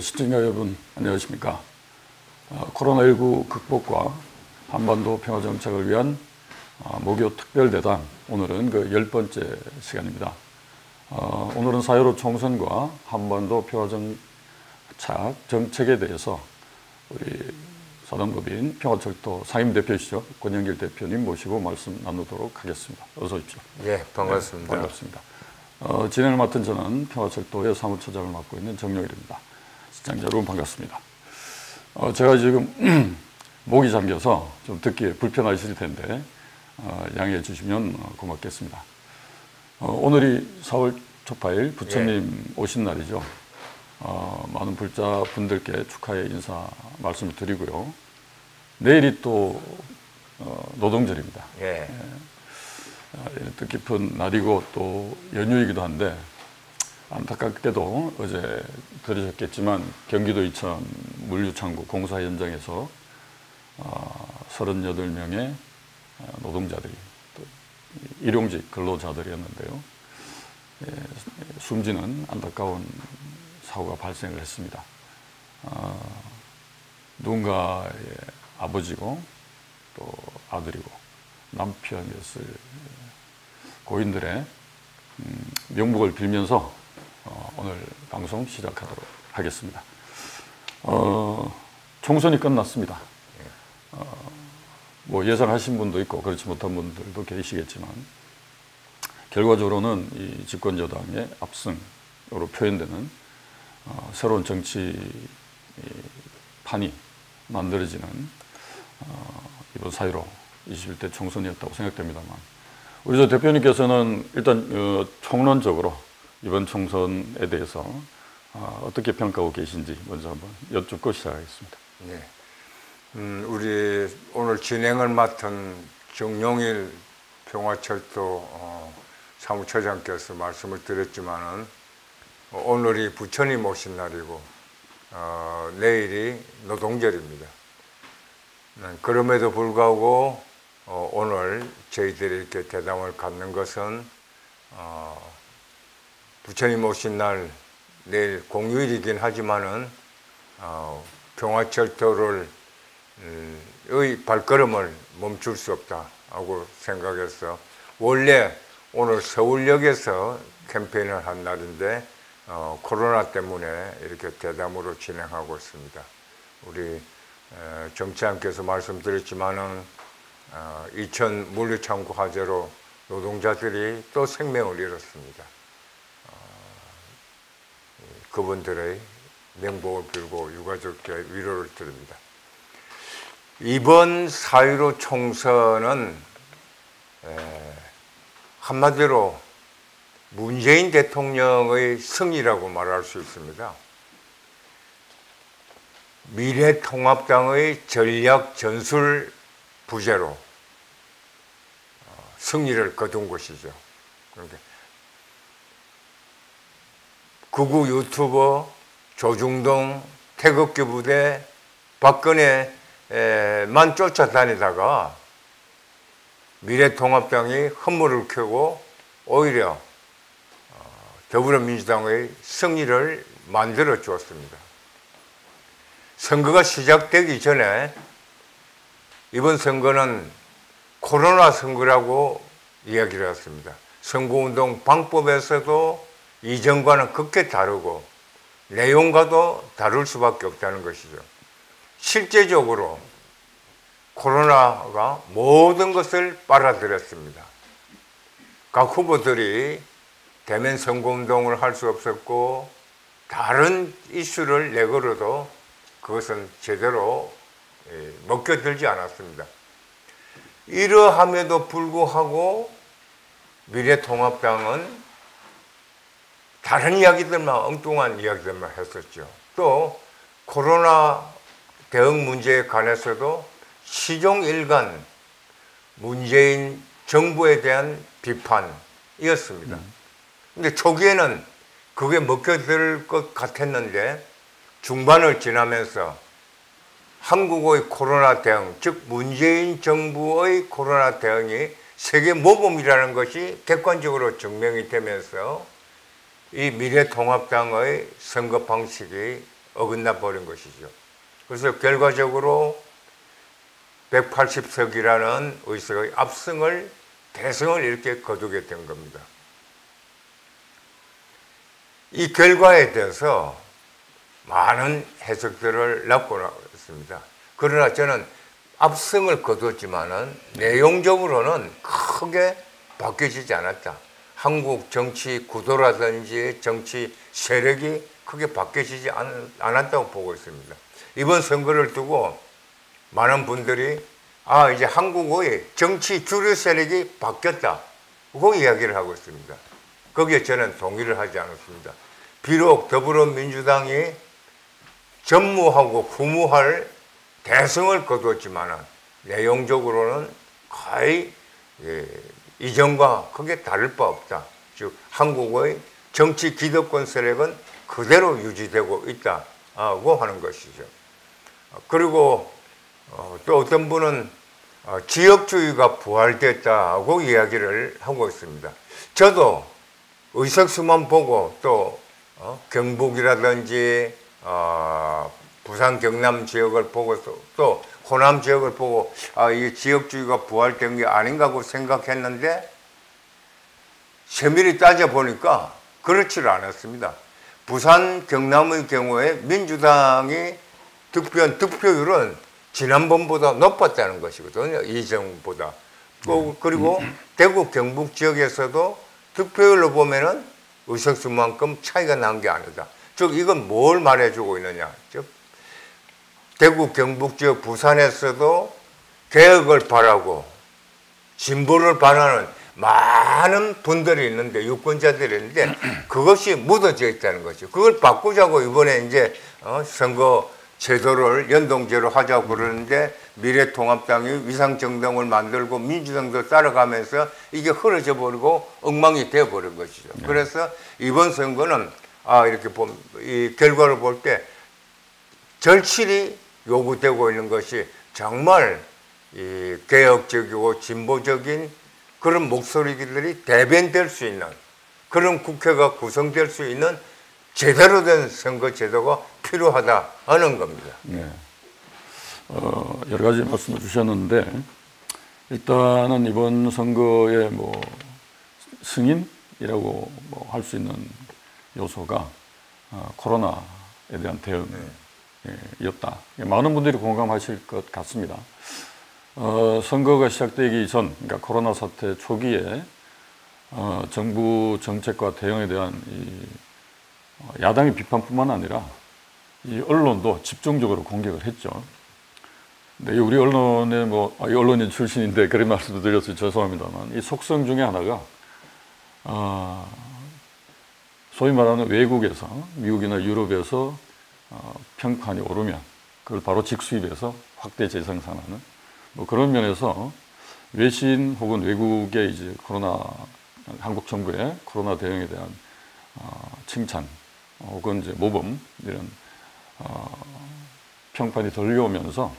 시청자 여러분 안녕하십니까. 코로나19 극복과 한반도 평화정착을 위한 목요특별대담, 오늘은 그 10번째 시간입니다. 오늘은 4.15 총선과 한반도 평화정착 정책에 대해서 우리 사단법인 평화철도 상임대표이시죠, 권영길 대표님 모시고 말씀 나누도록 하겠습니다. 어서 오십시오. 예, 반갑습니다. 네, 반갑습니다. 진행을 맡은 저는 평화철도의 사무처장을 맡고 있는 정용일입니다. 시청자 여러분 반갑습니다. 제가 지금 목이 잠겨서 좀 듣기에 불편하실 텐데 양해해 주시면 고맙겠습니다. 오늘이 4월 초파일 부처님 예. 오신 날이죠. 많은 불자분들께 축하의 인사 말씀을 드리고요. 내일이 또 노동절입니다. 예. 뜻깊은 날이고 또 연휴이기도 한데 안타깝게도 어제 들으셨겠지만 경기도 이천 물류창고 공사 현장에서 38명의 노동자들이 또 일용직 근로자들이었는데요. 숨지는 안타까운 사고가 발생을 했습니다. 누군가의 아버지고 또 아들이고 남편이었을 고인들의 명복을 빌면서 오늘 방송 시작하도록 하겠습니다. 총선이 끝났습니다. 뭐 예상하신 분도 있고 그렇지 못한 분들도 계시겠지만 결과적으로는 이 집권여당의 압승으로 표현되는 새로운 정치판이 만들어지는 이번 4.15 21대 총선이었다고 생각됩니다만, 우리 조 대표님께서는 일단 총론적으로 이번 총선에 대해서 어떻게 평가하고 계신지 먼저 한번 여쭙고 시작하겠습니다. 네, 우리 오늘 진행을 맡은 정용일 평화철도 사무처장께서 말씀을 드렸지만은 오늘이 부처님 오신 날이고 내일이 노동절입니다. 그럼에도 불구하고 오늘 저희들이 이렇게 대담을 갖는 것은 부처님 오신 날, 내일 공휴일이긴 하지만은 평화철도를 의 발걸음을 멈출 수 없다 하고 생각해서, 원래 오늘 서울역에서 캠페인을 한 날인데 코로나 때문에 이렇게 대담으로 진행하고 있습니다. 우리 정치장께서 말씀드렸지만은 이천 물류창고 화재로 노동자들이 또 생명을 잃었습니다. 그분들의 명복을 빌고 유가족께 위로를 드립니다. 이번 4.15 총선은 한마디로 문재인 대통령의 승리라고 말할 수 있습니다. 미래통합당의 전략 전술 부재로 승리를 거둔 것이죠. 그러니까 극우 유튜버 조중동 태극기 부대 박근혜만 쫓아다니다가 미래통합당이 흠물을 켜고 오히려 더불어민주당의 승리를 만들어 주었습니다. 선거가 시작되기 전에 이번 선거는 코로나 선거라고 이야기를 했습니다. 선거운동 방법에서도 이전과는 극히 다르고 내용과도 다를 수밖에 없다는 것이죠. 실제적으로 코로나가 모든 것을 빨아들였습니다. 각 후보들이 대면 선거운동을 할 수 없었고 다른 이슈를 내걸어도 그것은 제대로 먹혀들지 않았습니다. 이러함에도 불구하고 미래통합당은 다른 이야기들만, 엉뚱한 이야기들만 했었죠. 또 코로나 대응 문제에 관해서도 시종일관 문재인 정부에 대한 비판이었습니다. 근데 초기에는 그게 먹혀들 것 같았는데 중반을 지나면서 한국의 코로나 대응, 즉 문재인 정부의 코로나 대응이 세계 모범이라는 것이 객관적으로 증명이 되면서 이 미래통합당의 선거 방식이 어긋나 버린 것이죠. 그래서 결과적으로 180석이라는 의석의 압승을, 대승을 이렇게 거두게 된 겁니다. 이 결과에 대해서 많은 해석들을 낳고 있습니다. 그러나 저는 압승을 거두었지만은 내용적으로는 크게 바뀌지 않았다. 한국 정치 구도라든지 정치 세력이 크게 바뀌지 않았다고 보고 있습니다. 이번 선거를 두고 많은 분들이 아, 이제 한국의 정치 주류 세력이 바뀌었다, 그 이야기를 하고 있습니다. 거기에 저는 동의를 하지 않았습니다. 비록 더불어민주당이 전무하고 후무할 대승을 거두었지만 내용적으로는 거의 이전과 크게 다를 바 없다. 즉 한국의 정치 기득권 세력은 그대로 유지되고 있다고 하는 것이죠. 그리고 또 어떤 분은 지역주의가 부활됐다고 이야기를 하고 있습니다. 저도 의석수만 보고 또 경북이라든지 부산 경남 지역을 보고 또 호남 지역을 보고 아, 이 지역주의가 부활된 게 아닌가고 생각했는데 세밀히 따져보니까 그렇지를 않았습니다. 부산 경남의 경우에 민주당이 득표한 득표율은 지난번보다 높았다는 것이거든요. 이전보다. 그리고 대구 경북 지역에서도 득표율로 보면은 의석수만큼 차이가 난 게 아니다. 즉 이건 뭘 말해주고 있느냐. 즉 대구 경북 지역 부산에서도 개혁을 바라고 진보를 바라는 많은 분들이 있는데, 유권자들이 있는데 그것이 묻어져 있다는 거죠. 그걸 바꾸자고 이번에 이제 선거 제도를 연동제로 하자고 그러는데 미래통합당이 위상정당을 만들고 민주당도 따라가면서 이게 흐려져 버리고 엉망이 되어버린 것이죠. 그래서 이번 선거는 아, 이렇게 이 결과를 볼 때 절실히 요구되고 있는 것이 정말 이 개혁적이고 진보적인 그런 목소리들이 대변될 수 있는 그런 국회가 구성될 수 있는 제대로 된 선거 제도가 필요하다 하는 겁니다. 네. 여러 가지 말씀을 주셨는데 일단은 이번 선거의 뭐 승인이라고 뭐 할 수 있는 요소가 코로나에 대한 대응이었다. 네. 많은 분들이 공감하실 것 같습니다. 선거가 시작되기 전, 그러니까 코로나 사태 초기에 정부 정책과 대응에 대한 이 야당의 비판뿐만 아니라 이 언론도 집중적으로 공격을 했죠. 근데 우리 언론에 뭐 언론인 출신인데 그런 말씀도 드려서 죄송합니다만 이 속성 중에 하나가 소위 말하는 외국에서, 미국이나 유럽에서 평판이 오르면 그걸 바로 직수입해서 확대 재생산하는 뭐 그런 면에서 외신 혹은 외국의 이제 코로나, 한국 정부의 코로나 대응에 대한 칭찬 혹은 이제 모범 이런 평판이 들려오면서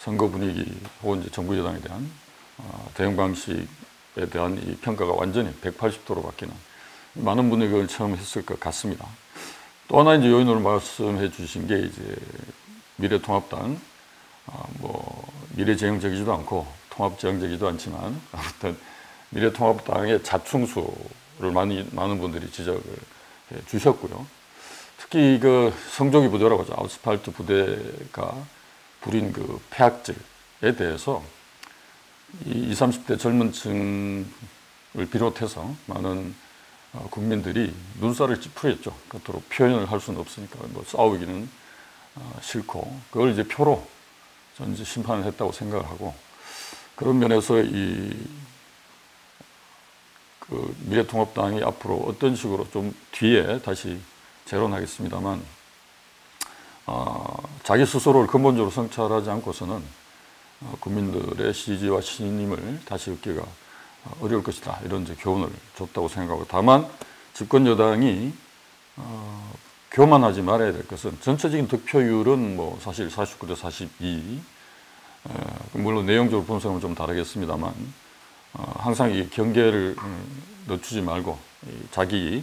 선거 분위기 혹은 이제 정부 여당에 대한 대응 방식에 대한 이 평가가 완전히 180도로 바뀌는, 많은 분들이 그걸 체험했을 것 같습니다. 또 하나 이제 요인으로 말씀해 주신 게 이제 미래통합당, 뭐 미래지향적이지도 않고 통합지향적이지도 않지만 아무튼 미래통합당의 자충수를 많은 분들이 지적을 해 주셨고요. 특히 그 성조기 부대라고 하죠. 아스팔트 부대가 부린 그 폐악질에 대해서 이 20, 30대 젊은 층을 비롯해서 많은 국민들이 눈살을 찌푸렸죠. 그토록 표현을 할 수는 없으니까 뭐 싸우기는 싫고 그걸 이제 표로 전제 심판을 했다고 생각을 하고, 그런 면에서 이 그 미래통합당이 앞으로 어떤 식으로, 좀 뒤에 다시 재론하겠습니다만 자기 스스로를 근본적으로 성찰하지 않고서는 국민들의 지지와 신임을 다시 얻기가 어려울 것이다, 이런 이제 교훈을 줬다고 생각하고, 다만 집권 여당이 교만하지 말아야 될 것은 전체적인 득표율은 뭐 사실 49대 42, 물론 내용적으로 분석은 좀 다르겠습니다만 항상 이 경계를 늦추지 말고 자기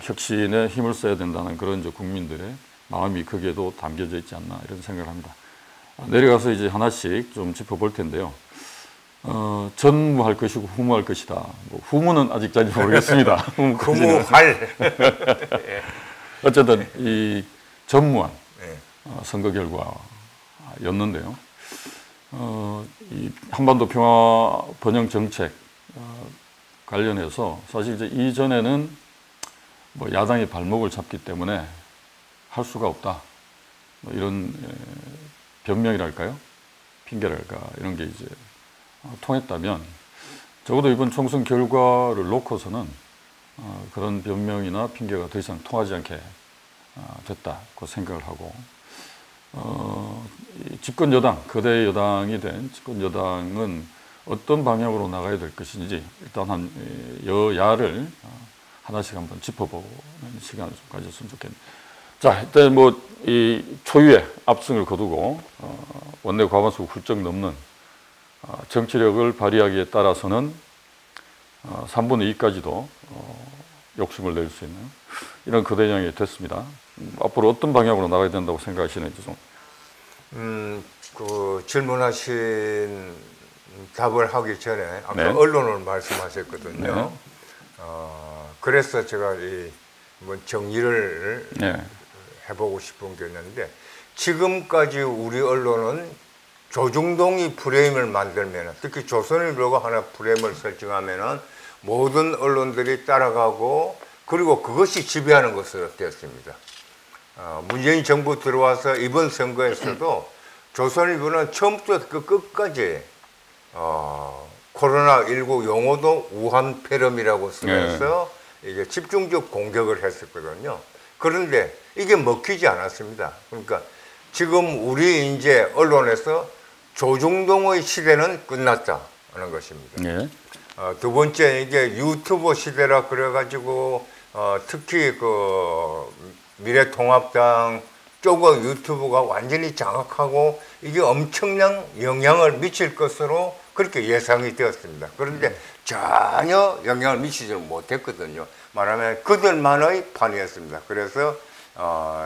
혁신에 힘을 써야 된다는 그런 이제 국민들의 마음이 거기에도 담겨져 있지 않나 이런 생각을 합니다. 내려가서 이제 하나씩 좀 짚어볼 텐데요. 전무할 것이고 후무할 것이다. 뭐 후무는 아직까지 모르겠습니다. 후무할. 어쨌든 이 전무한 선거 결과였는데요. 이 한반도 평화 번영 정책 관련해서 사실 이제 이전에는 뭐 야당이 발목을 잡기 때문에 할 수가 없다. 뭐 이런 변명이랄까요? 핑계랄까? 이런 게 이제 통했다면 적어도 이번 총선 결과를 놓고서는 그런 변명이나 핑계가 더 이상 통하지 않게 됐다고 생각을 하고 집권 여당, 거대 여당이 된 집권 여당은 어떤 방향으로 나가야 될 것인지 일단 한 여야를 하나씩 한번 짚어보는 시간을 좀 가졌으면 좋겠네요. 자, 일단 뭐 이 초유의 압승을 거두고 원내 과반수 훌쩍 넘는 정치력을 발휘하기에 따라서는 3분의 2까지도 욕심을 낼 수 있는 이런 거대량이 됐습니다. 앞으로 어떤 방향으로 나가야 된다고 생각하시는지 좀. 그 질문하신 답을 하기 전에 아까 네. 언론을 말씀하셨거든요. 네. 그래서 제가 이 뭐 정리를 네. 해보고 싶은 게 있는데 지금까지 우리 언론은 조중동이 프레임을 만들면 특히 조선일보가 하나 프레임을 설정하면 모든 언론들이 따라가고 그리고 그것이 지배하는 것으로 되었습니다. 문재인 정부 들어와서 이번 선거에서도 조선일보는 처음부터 끝까지 코로나19 용어도 우한 폐렴이라고 쓰면서 네. 이게 집중적 공격을 했었거든요. 그런데 이게 먹히지 않았습니다. 그러니까 지금 우리 이제 언론에서 조중동의 시대는 끝났다 하는 것입니다. 네. 두 번째 이게 유튜버 시대라 그래가지고 특히 그 미래통합당 쪽의 유튜브가 완전히 장악하고 이게 엄청난 영향을 미칠 것으로 그렇게 예상이 되었습니다. 그런데 전혀 영향을 미치지 못했거든요. 말하면 그들만의 판이었습니다. 그래서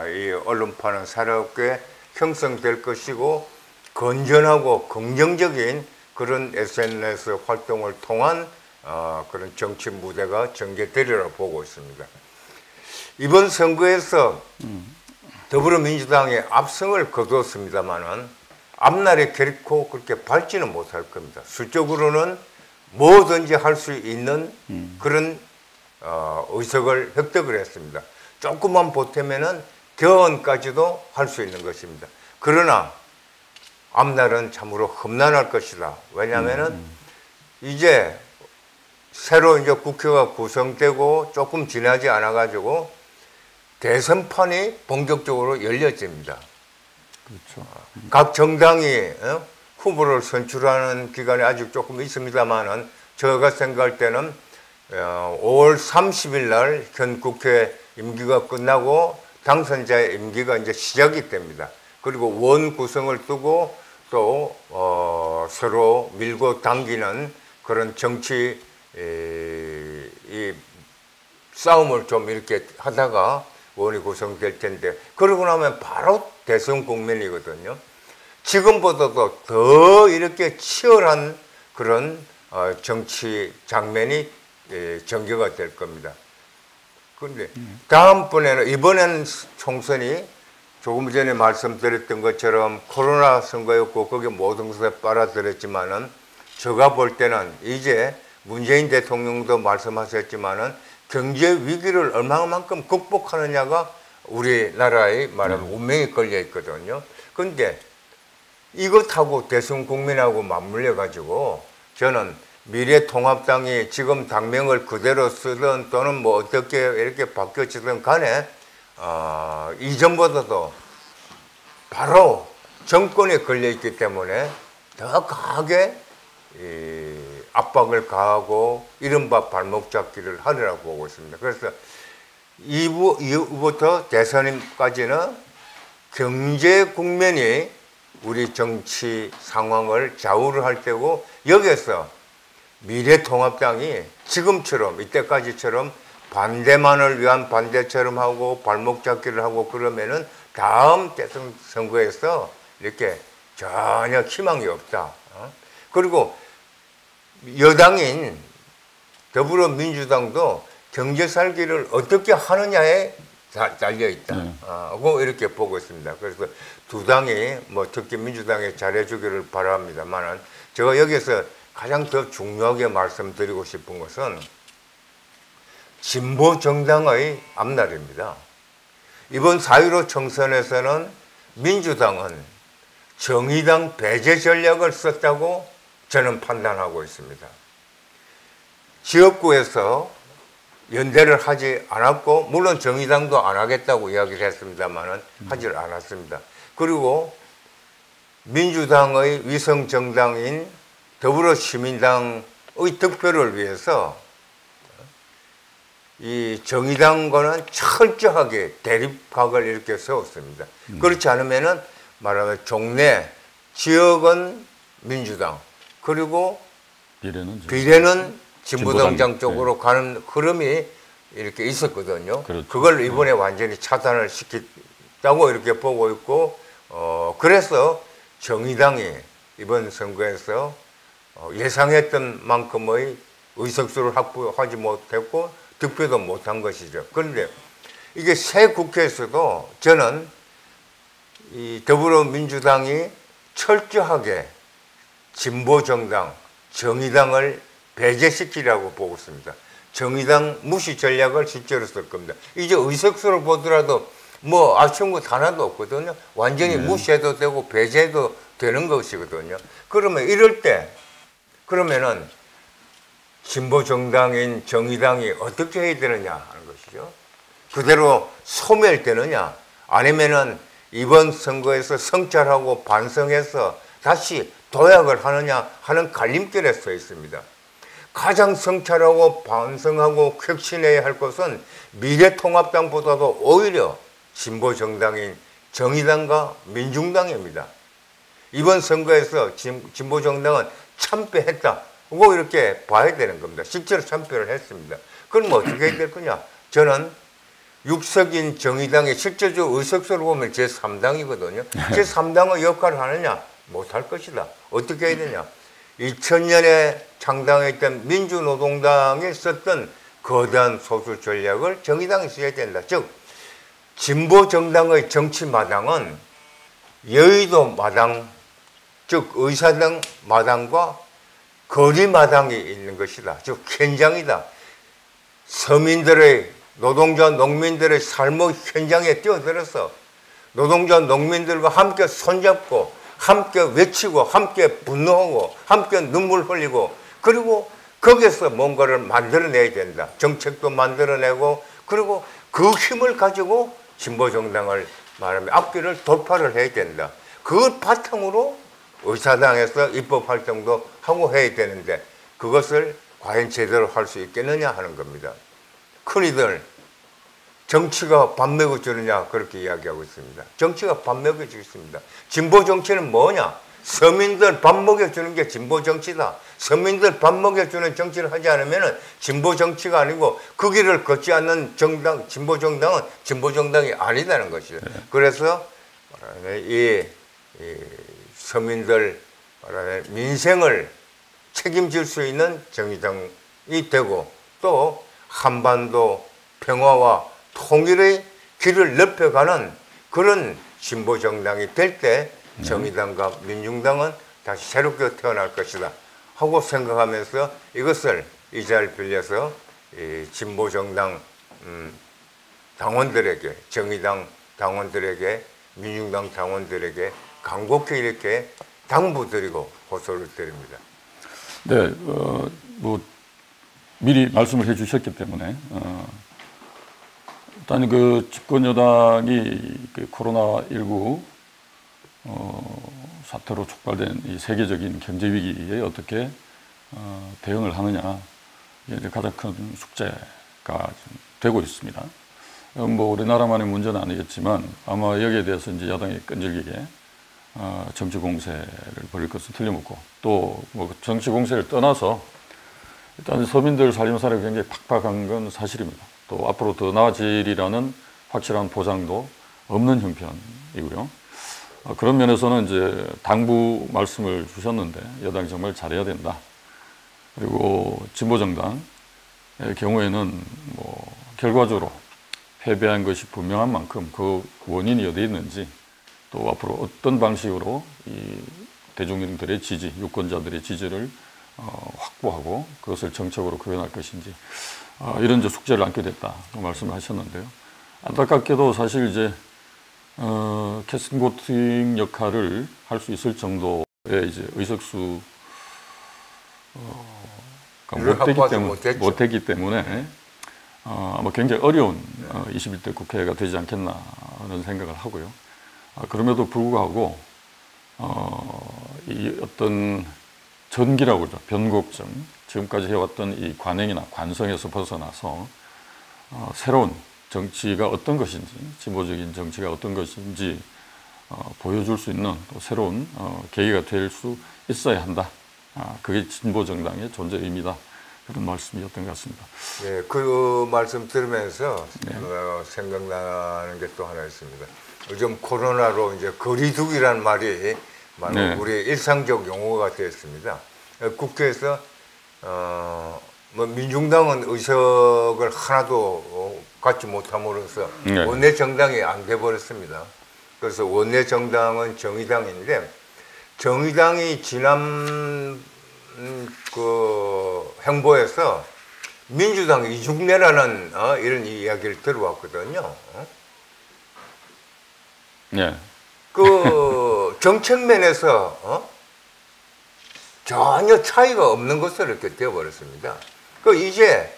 이 언론판은 새롭게 형성될 것이고 건전하고 긍정적인 그런 SNS 활동을 통한 그런 정치 무대가 전개되리라 보고 있습니다. 이번 선거에서 더불어민주당이 압승을 거두었습니다만은 앞날에 결코 그렇게 밝지는 못할 겁니다. 수적으로는 뭐든지 할 수 있는 그런 의석을 획득을 했습니다. 조금만 보태면은 개헌까지도 할 수 있는 것입니다. 그러나 앞날은 참으로 험난할 것이다. 왜냐하면은 이제 새로 이제 국회가 구성되고 조금 지나지 않아 가지고 대선판이 본격적으로 열려집니다. 그렇죠. 각 정당이 후보를 선출하는 기간이 아직 조금 있습니다만은 제가 생각할 때는 5월 30일 날 현 국회 임기가 끝나고 당선자의 임기가 이제 시작이 됩니다. 그리고 원 구성을 두고 또 서로 밀고 당기는 그런 정치 이 싸움을 좀 이렇게 하다가 원이 구성될 텐데 그러고 나면 바로 대선 국면이거든요. 지금보다도 더 이렇게 치열한 그런 정치 장면이 전개가 될 겁니다. 그런데 다음번에는 이번에는 총선이 조금 전에 말씀드렸던 것처럼 코로나 선거였고 거기에 모든 것을 빨아들였지만은 제가 볼 때는 이제 문재인 대통령도 말씀하셨지만은 경제 위기를 얼마만큼 극복하느냐가 우리나라의 말하는 운명이 걸려 있거든요. 그런데 이것하고 대선 국민하고 맞물려 가지고 저는 미래통합당이 지금 당명을 그대로 쓰든 또는 뭐 어떻게 이렇게 바뀌어지든 간에 이전보다도 바로 정권에 걸려 있기 때문에 더 강하게 압박을 가하고 이른바 발목 잡기를 하느라고 보고 있습니다. 그래서 이후부터 대선까지는 경제 국면이 우리 정치 상황을 좌우를 할 때고 여기에서 미래통합당이 지금처럼 이때까지처럼 반대만을 위한 반대처럼 하고 발목 잡기를 하고 그러면은 다음 대통령 선거에서 이렇게 전혀 희망이 없다. 그리고 여당인 더불어민주당도 경제 살기를 어떻게 하느냐에 달려있다. 하고 이렇게 보고 있습니다. 그래서 두 당이 뭐 특히 민주당이 잘해주기를 바랍니다만은 제가 여기서 가장 더 중요하게 말씀드리고 싶은 것은 진보 정당의 앞날입니다. 이번 4.15 총선에서는 민주당은 정의당 배제 전략을 썼다고 저는 판단하고 있습니다. 지역구에서 연대를 하지 않았고 물론 정의당도 안 하겠다고 이야기를 했습니다만은 하질 않았습니다. 그리고 민주당의 위성 정당인 더불어시민당의 득표를 위해서 이 정의당과는 철저하게 대립각을 이렇게 세웠습니다. 그렇지 않으면은 말하면 종래 지역은 민주당 그리고 비례는 진보당장 쪽으로 네. 가는 흐름이 이렇게 있었거든요. 그렇죠. 그걸 이번에 네. 완전히 차단을 시켰다고 이렇게 보고 있고 그래서 정의당이 이번 선거에서 예상했던 만큼의 의석수를 확보하지 못했고 득표도 못한 것이죠. 그런데 이게 새 국회에서도 저는 이 더불어민주당이 철저하게 진보정당, 정의당을 배제시키라고 보고 있습니다. 정의당 무시 전략을 실제로 쓸 겁니다. 이제 의석수를 보더라도 뭐 아쉬운 것 하나도 없거든요. 완전히 무시해도 되고 배제해도 되는 것이거든요. 그러면 이럴 때 그러면은 진보정당인 정의당이 어떻게 해야 되느냐 하는 것이죠. 그대로 소멸되느냐 아니면은 이번 선거에서 성찰하고 반성해서 다시 도약을 하느냐 하는 갈림길에 서 있습니다. 가장 성찰하고 반성하고 혁신해야 할 것은 미래통합당보다도 오히려 진보정당인 정의당과 민중당입니다. 이번 선거에서 진보정당은 참패했다. 뭐 이렇게 봐야 되는 겁니다. 실제로 참패를 했습니다. 그럼 어떻게 해야 될 거냐? 저는 6석인 정의당의 실제적 의석수를 보면 제3당이거든요. 제3당의 역할을 하느냐? 못할 것이다. 어떻게 해야 되냐? 2000년에 창당했던 민주노동당이 썼던 거대한 소수 전략을 정의당이 써야 된다. 즉 진보정당의 정치마당은 여의도 마당, 즉 의사당 마당과 거리마당이 있는 것이다. 즉 현장이다. 서민들의 노동자 농민들의 삶의 현장에 뛰어들어서 노동자 농민들과 함께 손잡고 함께 외치고 함께 분노하고 함께 눈물 흘리고 그리고 거기에서 뭔가를 만들어내야 된다. 정책도 만들어내고 그리고 그 힘을 가지고 진보정당을 말하면 앞길을 돌파를 해야 된다. 그 바탕으로 의사당에서 입법활동도 하고 해야 되는데 그것을 과연 제대로 할 수 있겠느냐 하는 겁니다. 흔히들 정치가 밥 먹여 주느냐 그렇게 이야기하고 있습니다. 정치가 밥 먹여 주겠습니다. 진보 정치는 뭐냐? 서민들 밥 먹여 주는 게 진보 정치다. 서민들 밥 먹여 주는 정치를 하지 않으면은 진보 정치가 아니고 그 길을 걷지 않는 정당, 진보 정당은 진보 정당이 아니다는 것이죠. 그래서 이 서민들 민생을 책임질 수 있는 정의당이 되고 또 한반도 평화와 통일의 길을 넓혀가는 그런 진보정당이 될 때 정의당과 민중당은 다시 새롭게 태어날 것이다 하고 생각하면서 이것을 이 자리를 빌려서 이 진보정당 당원들에게 정의당 당원들에게 민중당 당원들에게 간곡히 이렇게 당부드리고 호소를 드립니다. 네, 뭐 미리 말씀을 해주셨기 때문에 일단 그 집권여당이 그 코로나19 사태로 촉발된 이 세계적인 경제 위기에 어떻게 대응을 하느냐 이게 이제 가장 큰 숙제가 되고 있습니다. 뭐 우리나라만의 문제는 아니겠지만 아마 여기에 대해서 이제 야당이 끈질기게 정치 공세를 벌일 것은 틀림없고 또 뭐 정치 공세를 떠나서 일단 서민들 살림살이 굉장히 팍팍한 건 사실입니다. 또 앞으로 더 나아지리라는 확실한 보장도 없는 형편이고요. 그런 면에서는 이제 당부 말씀을 주셨는데 여당이 정말 잘해야 된다. 그리고 진보정당의 경우에는 뭐 결과적으로 패배한 것이 분명한 만큼 그 원인이 어디에 있는지 또 앞으로 어떤 방식으로 이 대중들의 지지, 유권자들의 지지를 확보하고 그것을 정책으로 구현할 것인지 이런 이제 숙제를 안게 됐다고 말씀을 하셨는데요. 안타깝게도 사실 이제 캐스팅 보팅 역할을 할 수 있을 정도의 이제 의석수 못했기 때문에 아마 굉장히 어려운 21대 국회가 되지 않겠나라는 생각을 하고요. 그럼에도 불구하고 이 어떤 전기라고 그러죠. 변곡점, 지금까지 해왔던 이 관행이나 관성에서 벗어나서 새로운 정치가 어떤 것인지, 진보적인 정치가 어떤 것인지 보여줄 수 있는 또 새로운 계기가 될 수 있어야 한다. 그게 진보정당의 존재 의미다. 그런 말씀이었던 것 같습니다. 네, 그 말씀 들으면서 네. 생각나는 게 또 하나 있습니다. 요즘 코로나로 이제 거리두기란 말이 네. 우리 일상적 용어가 되었습니다. 국회에서 뭐 민중당은 의석을 하나도 갖지 못함으로써 네. 원내 정당이 안 돼버렸습니다. 그래서 원내 정당은 정의당인데 정의당이 지난 그 행보에서 민주당 이중내라는 이런 이야기를 들어왔거든요. 네. 그 정책면에서 전혀 차이가 없는 것으로 이렇게 되어버렸습니다. 그 이제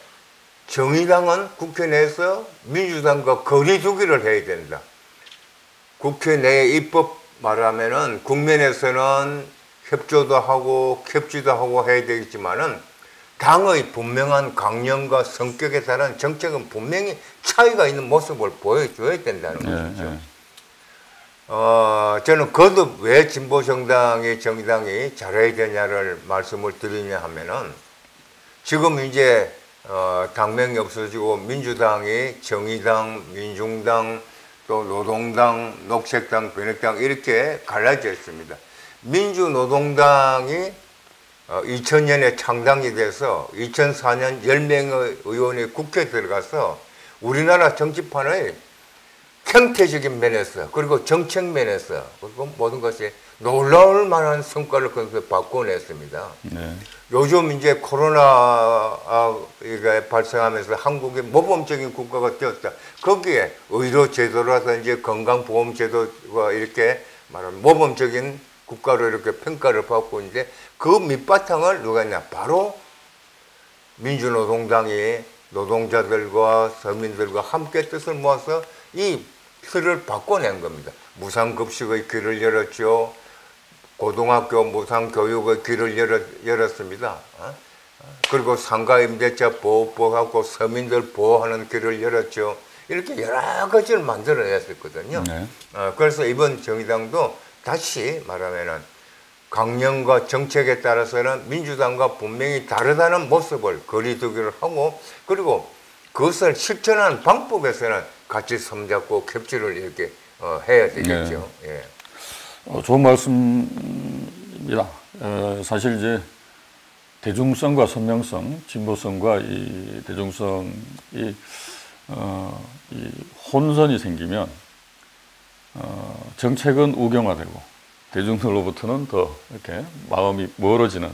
정의당은 국회 내에서 민주당과 거리두기를 해야 된다. 국회 내 입법 말하면은 국면에서는 협조도 하고 캡지도 하고 해야 되겠지만은 당의 분명한 강령과 성격에 따른 정책은 분명히 차이가 있는 모습을 보여줘야 된다는 것이죠. 네, 네. 저는 거듭 왜 진보정당이 정의당이 잘해야 되냐를 말씀을 드리냐 하면은 지금 이제 당명이 없어지고 민주당이 정의당, 민중당, 또 노동당, 녹색당, 변혁당 이렇게 갈라져 있습니다. 민주노동당이 2000년에 창당이 돼서 2004년 10명의 의원이 국회에 들어가서 우리나라 정치판의 형태적인 면에서 그리고 정책 면에서 그리고 모든 것이 놀라울 만한 성과를 거기서 바꿔냈습니다. 네. 요즘 이제 코로나가 발생하면서 한국이 모범적인 국가가 되었다. 거기에 의료제도라든지 건강보험제도가 이렇게 말하면 모범적인 국가로 이렇게 평가를 받고 있는데 그 밑바탕을 누가 했냐? 바로 민주노동당이 노동자들과 서민들과 함께 뜻을 모아서 이 틀을 바꿔낸 겁니다. 무상급식의 길을 열었죠. 고등학교 무상교육의 길을 열었습니다. 그리고 상가임대차 보호하고 서민들 보호하는 길을 열었죠. 이렇게 여러 가지를 만들어냈었거든요. 네. 그래서 이번 정의당도 다시 말하면 강령과 정책에 따라서는 민주당과 분명히 다르다는 모습을 거리두기를 하고 그리고 그것을 실천하는 방법에서는 같이 손잡고 캡처를 이렇게 해야 되겠죠. 네. 예. 좋은 말씀입니다. 사실 이제 대중성과 선명성, 진보성과 이 대중성이 이 혼선이 생기면 정책은 우경화되고 대중들로부터는 더 이렇게 마음이 멀어지는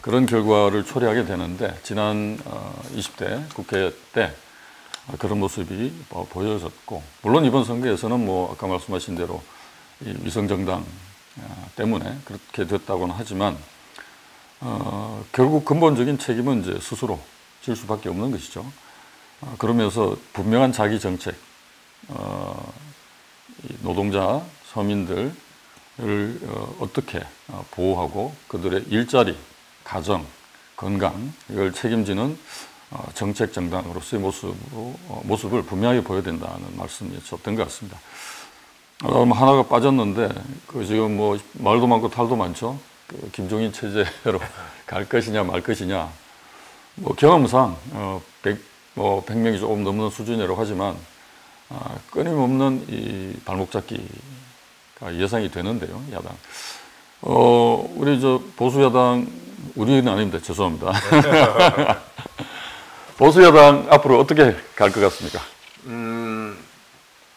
그런 결과를 초래하게 되는데 지난 20대 국회 때 그런 모습이 보여졌고 물론 이번 선거에서는 뭐 아까 말씀하신 대로 이 위성정당 때문에 그렇게 됐다고는 하지만 결국 근본적인 책임은 이제 스스로 질 수밖에 없는 것이죠. 그러면서 분명한 자기 정책 노동자, 서민들을 어떻게 보호하고 그들의 일자리, 가정, 건강 이걸 책임지는 정책 정당으로서의 모습을 분명하게 보여야 된다는 말씀이었던 것 같습니다. 하나가 빠졌는데 그 지금 뭐 말도 많고 탈도 많죠. 그 김종인 체제로 갈 것이냐 말 것이냐. 뭐 경험상 100명이 조금 넘는 수준이라고 하지만 끊임없는 이 발목잡기가 예상이 되는데요, 야당. 우리 저 보수 야당, 우리는 아닙니다. 죄송합니다. 보수 야당 앞으로 어떻게 갈 것 같습니까?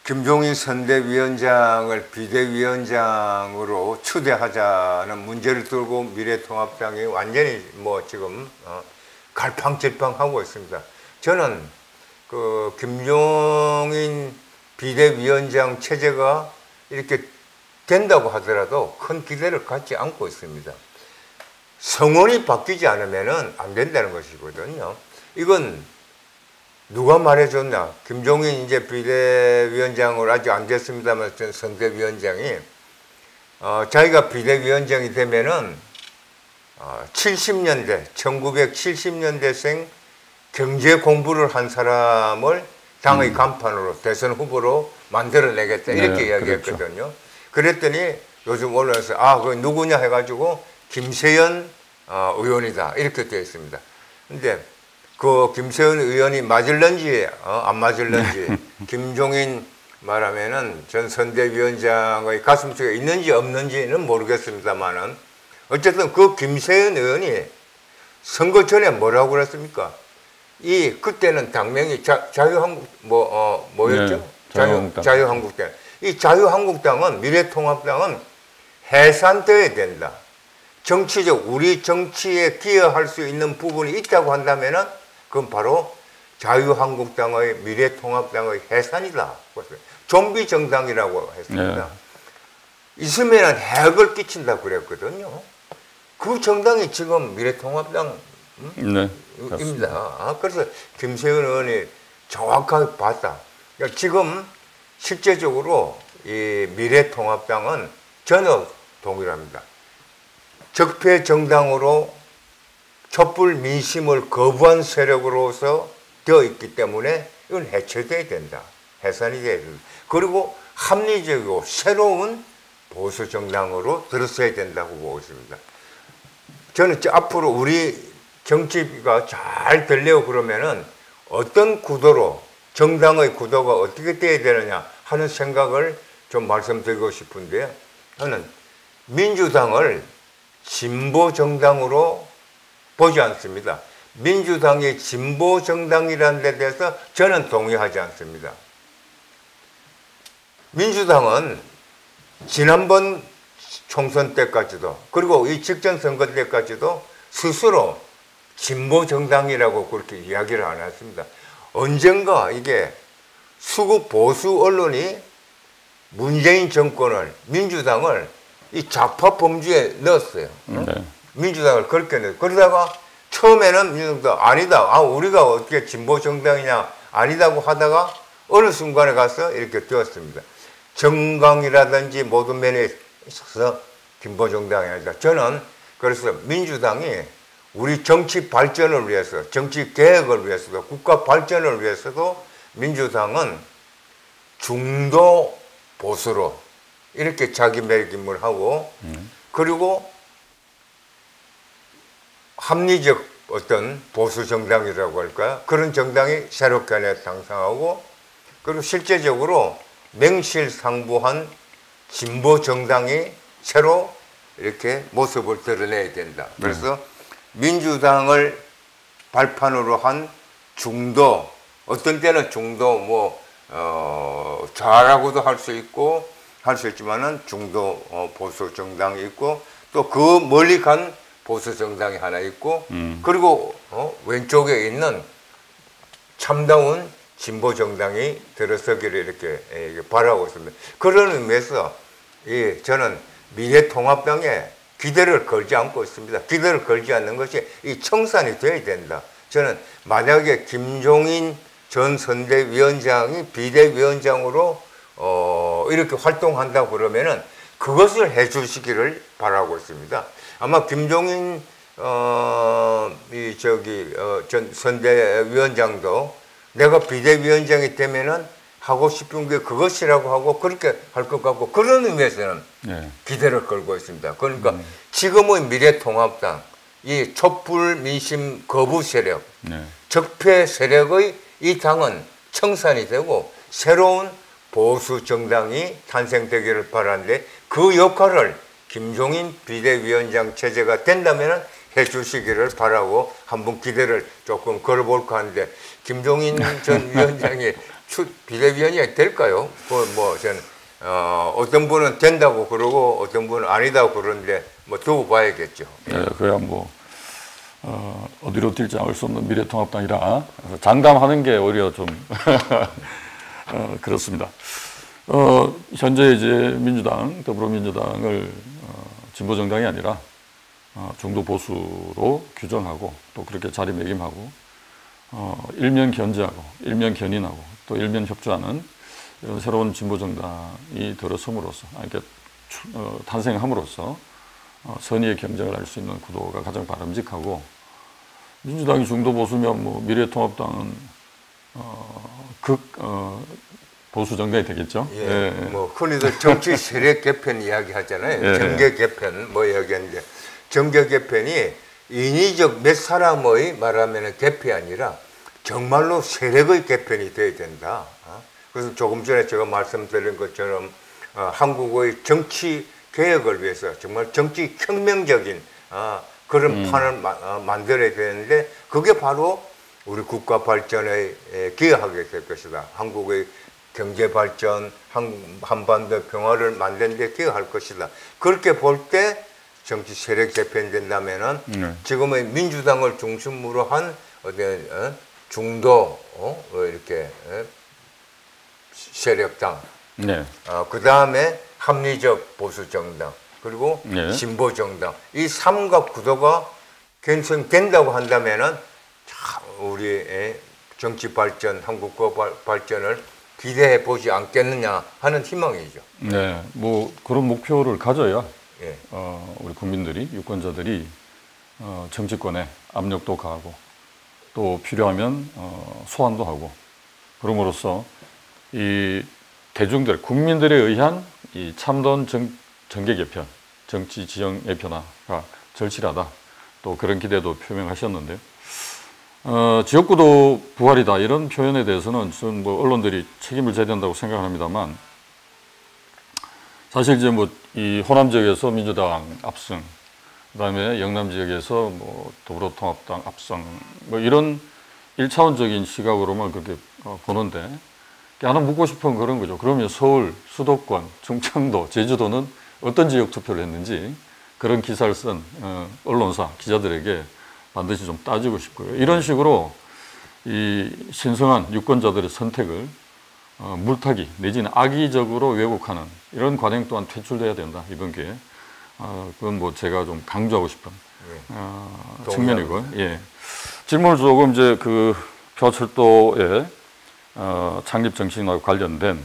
김종인 선대위원장을 비대위원장으로 추대하자는 문제를 들고 미래통합당이 완전히 뭐 지금 갈팡질팡하고 있습니다. 저는 그 김종인 비대위원장 체제가 이렇게 된다고 하더라도 큰 기대를 갖지 않고 있습니다. 성원이 바뀌지 않으면 안 된다는 것이거든요. 이건 누가 말해줬나? 김종인 이제 비대위원장으로 아직 안 됐습니다만 선대위원장이 자기가 비대위원장이 되면은 70년대, 1970년대생 경제 공부를 한 사람을 당의 간판으로 대선 후보로 만들어내겠다 이렇게 이야기했거든요. 그렇죠. 그랬더니 요즘 언론에서 그 누구냐 해가지고 김세연 의원이다 이렇게 되어 있습니다. 근데 그 김세연 의원이 맞을런지 안 맞을런지 김종인 말하면은 전 선대위원장의 가슴속에 있는지 없는지는 모르겠습니다만은 어쨌든 그 김세연 의원이 선거 전에 뭐라고 그랬습니까? 이 그때는 당명이 자유한국 뭐였죠? 네, 자유한국당. 자유한국당. 이 자유한국당은 미래통합당은 해산돼야 된다. 정치적 우리 정치에 기여할 수 있는 부분이 있다고 한다면은 그건 바로 자유한국당의 미래통합당의 해산이다. 좀비 정당이라고 했습니다. 네. 있으면 핵을 끼친다고 그랬거든요. 그 정당이 지금 미래통합당입니다. 네, 그래서 김세연 의원이 정확하게 봤다. 그러니까 지금 실제적으로 이 미래통합당은 전혀 동일합니다. 적폐 정당으로 촛불 민심을 거부한 세력으로서 되어 있기 때문에 이건 해체돼야 된다. 해산이 돼야 된다. 그리고 합리적이고 새로운 보수 정당으로 들어서야 된다고 보고 있습니다. 저는 앞으로 우리 정치가 잘 되려고 그러면은 어떤 구도로 정당의 구도가 어떻게 돼야 되느냐 하는 생각을 좀 말씀드리고 싶은데요. 저는 민주당을 진보 정당으로 보지 않습니다. 민주당이 진보 정당이라는 데 대해서 저는 동의하지 않습니다. 민주당은 지난번 총선 때까지도 그리고 이 직전 선거 때까지도 스스로 진보 정당이라고 그렇게 이야기를 안 했습니다. 언젠가 이게 수구 보수 언론이 문재인 정권을 민주당을 이 좌파 범주에 넣었어요. 네. 민주당을 그렇게 넣었어요. 그러다가 처음에는 민주당도 아니다. 우리가 어떻게 진보 정당이냐 아니다고 하다가 어느 순간에 가서 이렇게 되었습니다. 정강이라든지 모든 면에 있어서 진보 정당이 아니다. 저는 그래서 민주당이 우리 정치 발전을 위해서 정치 개혁을 위해서도 국가 발전을 위해서도 민주당은 중도 보수로 이렇게 자기 매김을 하고 그리고 합리적 어떤 보수 정당이라고 할까요? 그런 정당이 새롭게 당상하고 그리고 실제적으로 맹실상부한 진보 정당이 새로 이렇게 모습을 드러내야 된다. 그래서 민주당을 발판으로 한 중도, 어떤 때는 중도 좌라고도 할 수 있고 할 수 있지만은 중도 보수 정당이 있고 또 그 멀리 간 보수 정당이 하나 있고 그리고 왼쪽에 있는 참다운 진보 정당이 들어서기를 이렇게 바라고 있습니다. 그런 의미에서 저는 미래통합당에 기대를 걸지 않고 있습니다. 기대를 걸지 않는 것이 이 청산이 돼야 된다. 저는 만약에 김종인 전 선대위원장이 비대위원장으로 이렇게 활동한다고 그러면은 그것을 해주시기를 바라고 있습니다. 아마 김종인 전 선대위원장도 내가 비대위원장이 되면은 하고 싶은 게 그것이라고 하고 그렇게 할 것 같고 그런 의미에서는 기대를 걸고 있습니다. 그러니까 지금의 미래통합당, 이 촛불 민심 거부 세력, 적폐 세력의 이 당은 청산이 되고 새로운 보수 정당이 탄생되기를 바라는데 그 역할을 김종인 비대위원장 체제가 된다면 해주시기를 바라고 한번 기대를 조금 걸어볼까 하는데 김종인 전 위원장이 비대위원이 될까요? 뭐 저는 어떤 분은 된다고 그러고 어떤 분은 아니다고 그러는데 뭐 두고 봐야겠죠. 네, 그냥 뭐 어디로 뛸지 알 수 없는 미래통합당이라 장담하는 게 오히려 좀 그렇습니다. 현재 이제 민주당, 더불어민주당을 진보 정당이 아니라 중도 보수로 규정하고 또 그렇게 자리매김하고 일면 견제하고 일면 견인하고 또 일면 협조하는 이런 새로운 진보 정당이 들어섬으로써 탄생함으로써 선의의 경쟁을 할 수 있는 구도가 가장 바람직하고 민주당이 중도 보수면 뭐 미래통합당은 보수 정당이 되겠죠. 예, 예. 뭐 흔히들 정치 세력 개편 이야기 하잖아요. 예. 정계 개편 뭐 이야기하는데 정계 개편이 인위적 몇 사람의 말하면 개편이 아니라 정말로 세력의 개편이 돼야 된다. 그래서 조금 전에 제가 말씀드린 것처럼 한국의 정치 개혁을 위해서 정말 정치 혁명적인 그런 판을 만들어야 되는데 그게 바로 우리 국가 발전에 기여하게 될 것이다. 한국의 경제 발전, 한반도 평화를 만드는 데 기여할 것이다. 그렇게 볼 때 정치 세력 개편된다면은 지금의 민주당을 중심으로 한 어떤 중도 이렇게 세력당, 네. 그 다음에 합리적 보수 정당 그리고 네. 진보 정당 이 삼각 구도가 결성된다고 한다면은 참 우리의 정치 발전, 한국과 발전을 기대해 보지 않겠느냐 하는 희망이죠. 네, 뭐 그런 목표를 가져야 예. 우리 국민들이 유권자들이 정치권에 압력도 가하고 또 필요하면 소환도 하고 그럼으로써 이 대중들 국민들에 의한 이 참된 정계 개편, 정치 지형 개편화가 절실하다. 또 그런 기대도 표명하셨는데요. 지역구도 부활이다 이런 표현에 대해서는 저는 뭐 언론들이 책임을 져야 된다고 생각합니다만 사실 이제 뭐 이 호남 지역에서 민주당 압승, 그다음에 영남 지역에서 뭐 더불어통합당 압승 뭐 이런 1차원적인 시각으로만 그렇게 보는데 하나 묻고 싶은 그런 거죠. 그러면 서울, 수도권, 충청도, 제주도는 어떤 지역 투표를 했는지 그런 기사를 쓴 언론사 기자들에게 반드시 좀 따지고 싶고요. 이런 식으로 이 신성한 유권자들의 선택을 물타기 내지는 악의적으로 왜곡하는 이런 관행 또한 퇴출돼야 된다. 이번 기회에 그건 뭐 제가 좀 강조하고 싶은 측면이고요. 예. 질문을 조금 이제 그 평화철도에 창립 정신과 관련된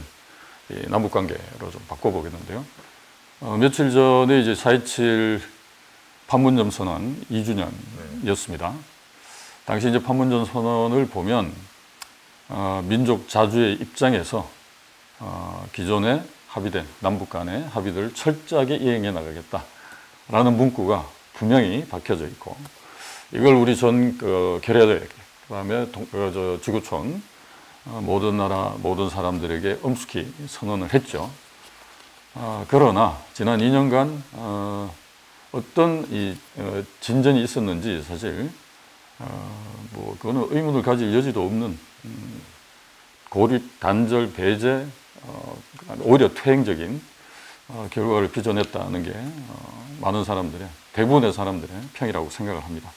이 남북 관계로 좀 바꿔보겠는데요. 며칠 전에 이제 4.27 판문점 선언 2주년이었습니다. 당시 이제 판문점 선언을 보면 민족 자주의 입장에서 기존에 합의된 남북 간의 합의를 철저하게 이행해 나가겠다라는 문구가 분명히 박혀져 있고 이걸 우리 전 결의대 그다음에 지구촌 모든 나라, 모든 사람들에게 엄숙히 선언을 했죠. 그러나 지난 2년간 어떤 진전이 있었는지 사실 뭐 그거는 의문을 가질 여지도 없는 고립, 단절, 배제, 오히려 퇴행적인 결과를 빚어냈다는 게 많은 사람들의, 대부분의 사람들의 평이라고 생각을 합니다.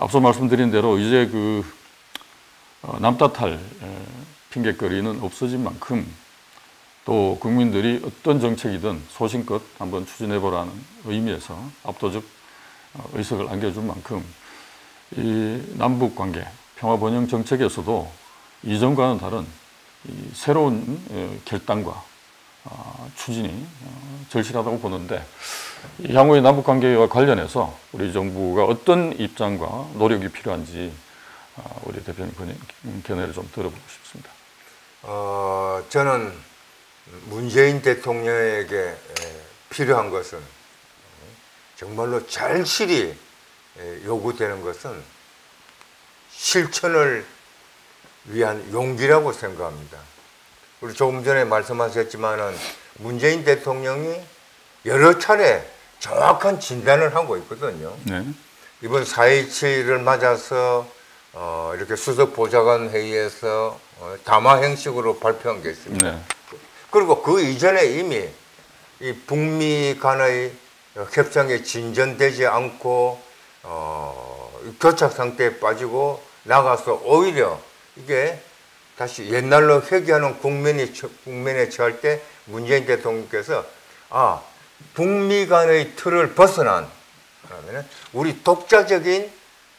앞서 말씀드린 대로 이제 그 남탓할 핑곗거리는 없어진 만큼 또 국민들이 어떤 정책이든 소신껏 한번 추진해보라는 의미에서 압도적 의석을 안겨준 만큼 이 남북관계, 평화번영 정책에서도 이전과는 다른 이 새로운 결단과 추진이 절실하다고 보는데 향후의 남북관계와 관련해서 우리 정부가 어떤 입장과 노력이 필요한지 우리 대표님 견해를 좀 들어보고 싶습니다. 저는 문재인 대통령에게 필요한 것은 정말로 절실히 요구되는 것은 실천을 위한 용기라고 생각합니다. 우리 조금 전에 말씀하셨지만은 문재인 대통령이 여러 차례 정확한 진단을 하고 있거든요. 네. 이번 4.27을 맞아서 이렇게 수석보좌관 회의에서 담화 형식으로 발표한 게 있습니다. 네. 그리고 그 이전에 이미 이 북미 간의 협상이 진전되지 않고 교착 상태에 빠지고 나가서 오히려 이게 다시 옛날로 회귀하는 국면에 처할 때 문재인 대통령께서 아, 북미 간의 틀을 벗어난 우리 독자적인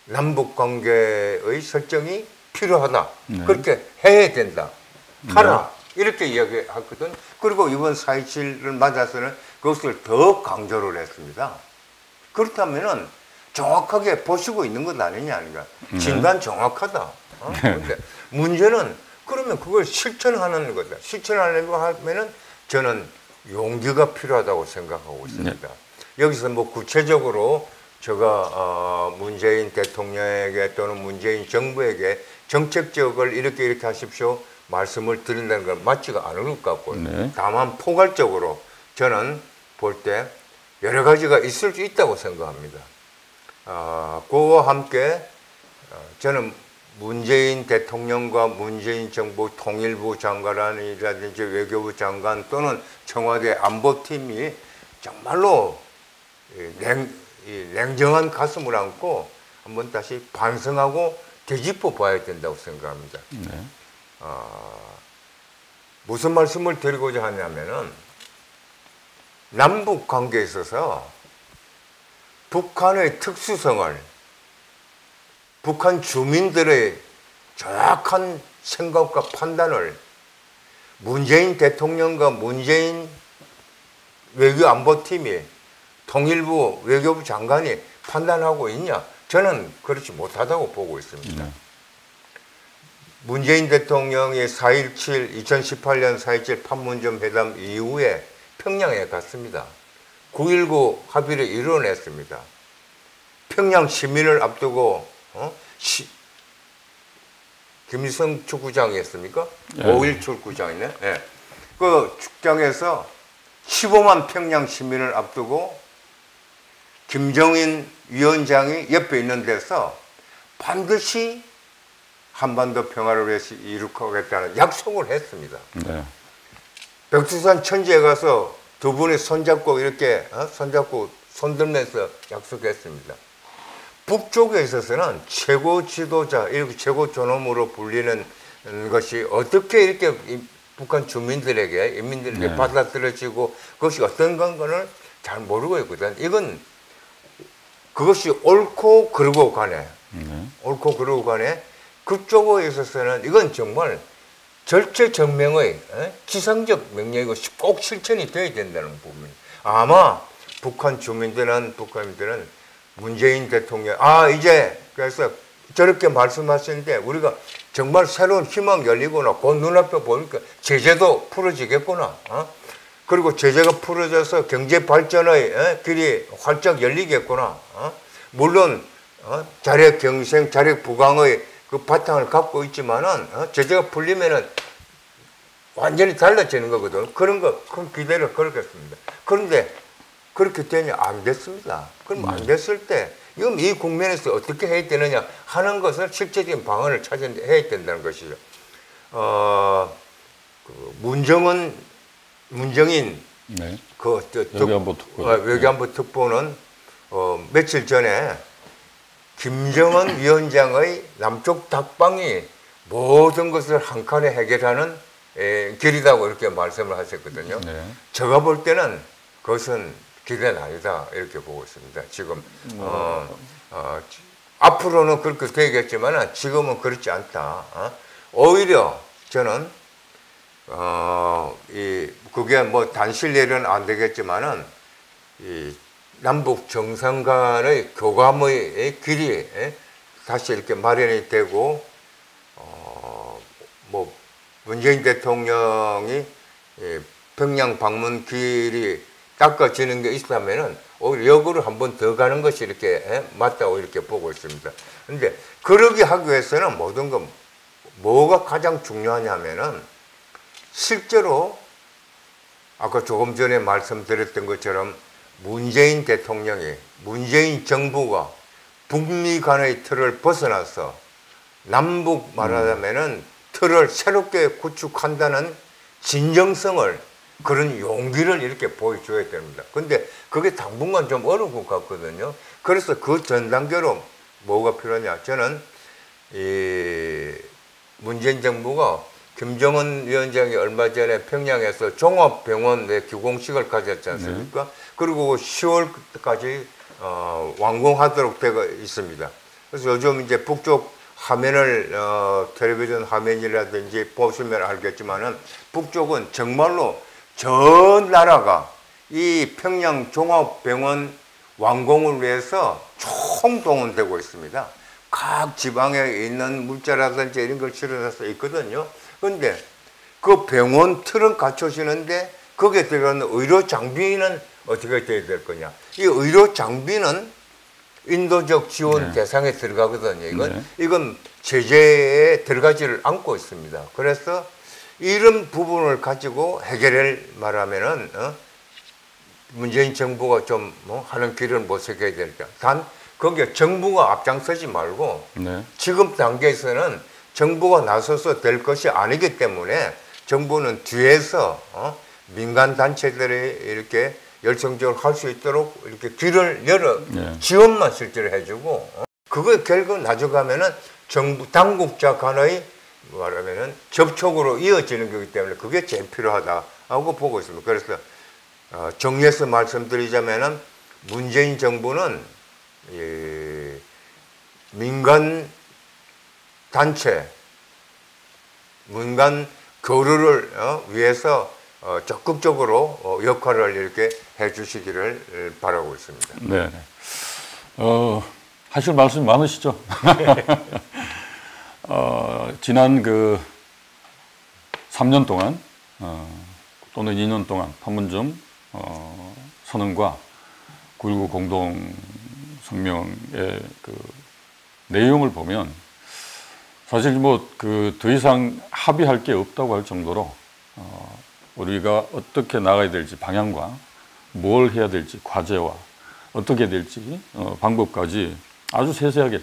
남북관계의 설정이 필요하다. 네. 그렇게 해야 된다. 하라. 네. 이렇게 이야기했거든. 그리고 이번 4.27을 맞아서는 그것을 더 강조를 했습니다. 그렇다면은 정확하게 보시고 있는 것 아니냐. 진단 정확하다. 근데 문제는 그러면 그걸 실천하는 거다. 실천하려고 하면은 저는 용기가 필요하다고 생각하고 있습니다. 네. 여기서 뭐 구체적으로 제가 문재인 대통령에게 또는 문재인 정부에게 정책적을 이렇게 하십시오 말씀을 드린다는 건 맞지가 않을 것 같고요. 네. 다만 포괄적으로 저는 볼 때 여러 가지가 있을 수 있다고 생각합니다. 그와 함께 저는 문재인 대통령과 문재인 정부 통일부 장관이라든지 외교부 장관 또는 청와대 안보팀이 정말로 냉정한 가슴을 안고 한번 다시 반성하고 되짚어 봐야 된다고 생각합니다. 네. 무슨 말씀을 드리고자 하냐면은 남북 관계에 있어서 북한의 특수성을 북한 주민들의 정확한 생각과 판단을 문재인 대통령과 문재인 외교안보팀이 통일부 외교부 장관이 판단하고 있냐? 저는 그렇지 못하다고 보고 있습니다. 문재인 대통령이 2018년 4.27 판문점 회담 이후에 평양에 갔습니다. 9.19 합의를 이뤄냈습니다. 평양 시민을 앞두고 김일성 축구장이었습니까? 네. 5.1 축구장이네. 네. 그 축장에서 15만 평양 시민을 앞두고 김종인 위원장이 옆에 있는 데서 반드시 한반도 평화를 위해서 이룩하겠다는 약속을 했습니다. 네. 백두산 천지에 가서 두 분이 손잡고 이렇게 손잡고 손들면서 약속했습니다. 북쪽에 있어서는 최고 지도자, 이렇게 최고 존엄으로 불리는 것이 어떻게 이렇게 북한 주민들에게, 인민들에게 네. 받아들여지고 그것이 어떤 건가를 잘 모르고 있거든. 이건 그것이 옳고 그르고 간에, 옳고 그르고 간에 그쪽에 있어서는 이건 정말 절체절명의 지상적 명령이고 꼭 실천이 되어야 된다는 부분입니다. 아마 북한 주민들은, 북한인들은 문재인 대통령, 이제, 그래서 저렇게 말씀하시는데, 우리가 정말 새로운 희망 열리구나. 곧 눈앞에 보니까 제재도 풀어지겠구나. 그리고 제재가 풀어져서 경제 발전의 길이 활짝 열리겠구나. 물론, 자력 경생, 자력 부강의 그 바탕을 갖고 있지만은, 제재가 풀리면은 완전히 달라지는 거거든. 그런 거, 큰 기대를 걸겠습니다. 그런데, 그렇게 되냐? 안 됐습니다. 그럼 안 됐을 때 이건 이 국면에서 어떻게 해야 되느냐 하는 것을 실제적인 방안을 찾아내야 된다는 것이죠. 그 문정인 네. 그 외교안보 특보는 며칠 전에 김정은 위원장의 남쪽 닭방이 모든 것을 한 칸에 해결하는 길이라고 이렇게 말씀을 하셨거든요. 네. 제가 볼 때는 그것은 기대는 아니다 이렇게 보고 있습니다. 지금 앞으로는 그렇게 되겠지만 지금은 그렇지 않다. 오히려 저는 그게 뭐 단실 내려는 안 되겠지만은 이 남북 정상 간의 교감의 길이 다시 이렇게 마련이 되고 뭐 문재인 대통령이 평양 방문 길이 깎아지는 게 있다면은 오히려 역으로 한 번 더 가는 것이 이렇게 맞다고 이렇게 보고 있습니다. 그런데 그러기 하기 위해서는 모든 건 뭐가 가장 중요하냐면은 실제로 아까 조금 전에 말씀드렸던 것처럼 문재인 대통령이, 문재인 정부가 북미 간의 틀을 벗어나서 남북 말하자면은 틀을 새롭게 구축한다는 진정성을, 그런 용기를 이렇게 보여줘야 됩니다. 근데 그게 당분간 좀 어려운 것 같거든요. 그래서 그 전 단계로 뭐가 필요하냐. 저는 이 문재인 정부가 김정은 위원장이 얼마 전에 평양에서 종합병원 내 기공식을 가졌지 않습니까? 네. 그리고 10월까지 완공하도록 되어 있습니다. 그래서 요즘 이제 북쪽 화면을 텔레비전 화면이라든지 보시면 알겠지만은 북쪽은 정말로 저 나라가 이 평양종합병원 완공을 위해서 총동원되고 있습니다. 각 지방에 있는 물자라든지 이런 걸 실어서 있거든요. 근데 그 병원 틀은 갖춰지는데 거기에 들어가는 의료 장비는 어떻게 돼야 될 거냐. 이 의료 장비는 인도적 지원 네. 대상에 들어가거든요. 이건, 네. 이건 제재에 들어가지를 않고 있습니다. 그래서 이런 부분을 가지고 해결을 말하면은, 문재인 정부가 좀, 하는 길을 모색해야 되니까. 단, 거기에 정부가 앞장서지 말고, 네. 지금 단계에서는 정부가 나서서 될 것이 아니기 때문에 정부는 뒤에서, 민간 단체들이 이렇게 열성적으로 할 수 있도록 이렇게 길을 열어, 네. 지원만 실제로 해주고, 그거 결국 나중가면은 정부, 당국자 간의 말하면은 접촉으로 이어지는 거기 때문에 그게 제일 필요하다고 보고 있습니다. 그래서 정리해서 말씀드리자면은 문재인 정부는 이 민간 단체, 민간 교류를 위해서 적극적으로 역할을 이렇게 해주시기를 바라고 있습니다. 네. 하실 말씀이 많으시죠? 지난 그 3년 동안 또는 2년 동안 판문점 선언과 9.19 공동성명의 그 내용을 보면 사실 뭐 그 더 이상 합의할 게 없다고 할 정도로 우리가 어떻게 나가야 될지 방향과 뭘 해야 될지 과제와 어떻게 될지 방법까지 아주 세세하게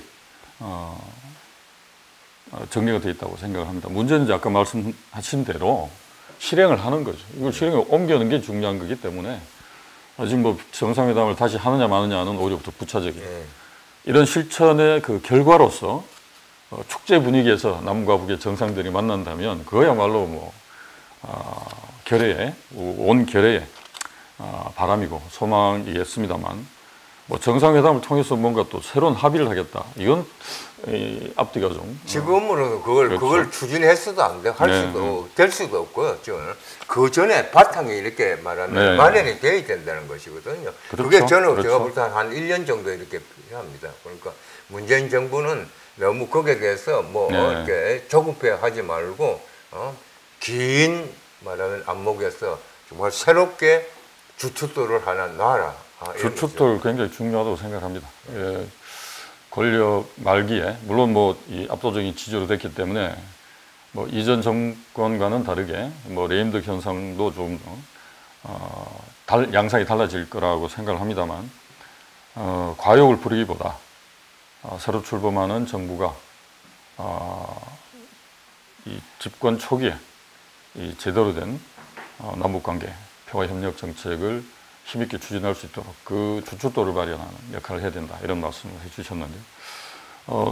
정리가 되어 있다고 생각을 합니다. 문제는 이제 아까 말씀하신 대로 실행을 하는 거죠. 이걸 실행에 옮겨는 게 중요한 거기 때문에 지금 뭐 정상회담을 다시 하느냐 마느냐는 오히려부터 부차적인 이런 실천의 그 결과로서 축제 분위기에서 남과 북의 정상들이 만난다면 그거야말로 뭐 결의에, 온 결의에 바람이고 소망이겠습니다만 뭐 정상회담을 통해서 뭔가 또 새로운 합의를 하겠다. 이건 앞뒤가 좀 지금으로는 그걸 추진했어도 안 돼. 할 네, 수도 될 수도 없고요. 저는 그 전에 바탕이 이렇게 말하면 네, 마련이 돼야 된다는 것이거든요. 그렇죠, 그게 저는 그렇죠. 제가 볼 때 한 1년 정도 이렇게 필요합니다. 그러니까 문재인 정부는 너무 거기에 대해서 뭐 네. 이렇게 조급해하지 말고 긴 말하면 안목에서 정말 새롭게 주춧돌을 하나 놔라. 주춧돌 굉장히 중요하다고 생각합니다. 예, 권력 말기에 물론 뭐 이 압도적인 지지로 됐기 때문에 뭐 이전 정권과는 다르게 뭐 레임덕 현상도 좀 양상이 달라질 거라고 생각을 합니다만 과욕을 부리기보다 새로 출범하는 정부가 이 집권 초기에 이 제대로 된 남북관계 평화협력 정책을 힘있게 추진할 수 있도록 그 주춧돌을 마련하는 역할을 해야 된다. 이런 말씀을 해주셨는데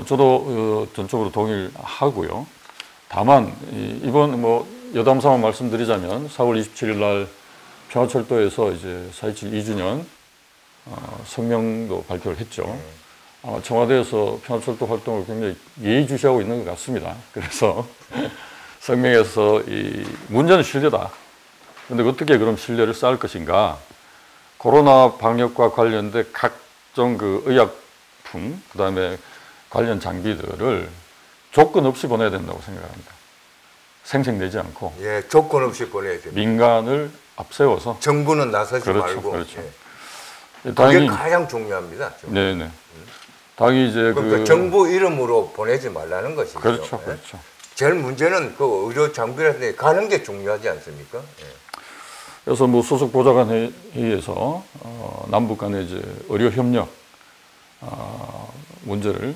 저도 전적으로 동의를 하고요. 다만 이번 뭐 여담 삼아 말씀드리자면 4월 27일 날 평화철도에서 이제 4.27 2주년 성명도 발표를 했죠. 청와대에서 평화철도 활동을 굉장히 예의주시하고 있는 것 같습니다. 그래서 성명에서 이 문제는 신뢰다. 그런데 어떻게 그럼 신뢰를 쌓을 것인가? 코로나 방역과 관련된 각종 그 의약품, 그 다음에 관련 장비들을 조건 없이 보내야 된다고 생각합니다. 생색내지 않고. 예, 조건 없이 보내야 됩니다. 민간을 앞세워서. 정부는 나서지 그렇죠, 말고. 그렇죠. 예. 당이, 그게 가장 중요합니다. 정부. 네네. 당이 이제 그러니까 정부 이름으로 보내지 말라는 것이죠. 그렇죠, 그렇죠. 예? 제일 문제는 그 의료 장비라든지 가는 게 중요하지 않습니까? 예. 그래서 뭐 소속 보좌관 회의에서 남북 간의 이제 의료 협력 문제를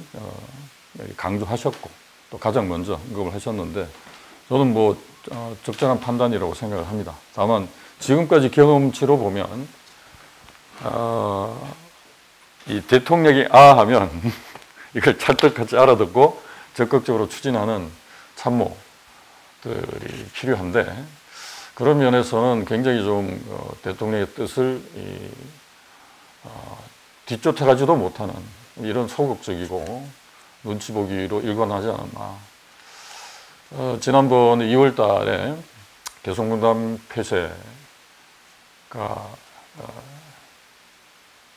강조하셨고 또 가장 먼저 언급을 하셨는데 저는 뭐 적절한 판단이라고 생각을 합니다. 다만 지금까지 경험치로 보면 이 대통령이 아 하면 이걸 찰떡같이 알아듣고 적극적으로 추진하는 참모들이 필요한데 그런 면에서는 굉장히 좀 대통령의 뜻을 뒤쫓아가지도 못하는 이런 소극적이고 눈치 보기로 일관하지 않았나. 지난번 2월 달에 개성공단 폐쇄가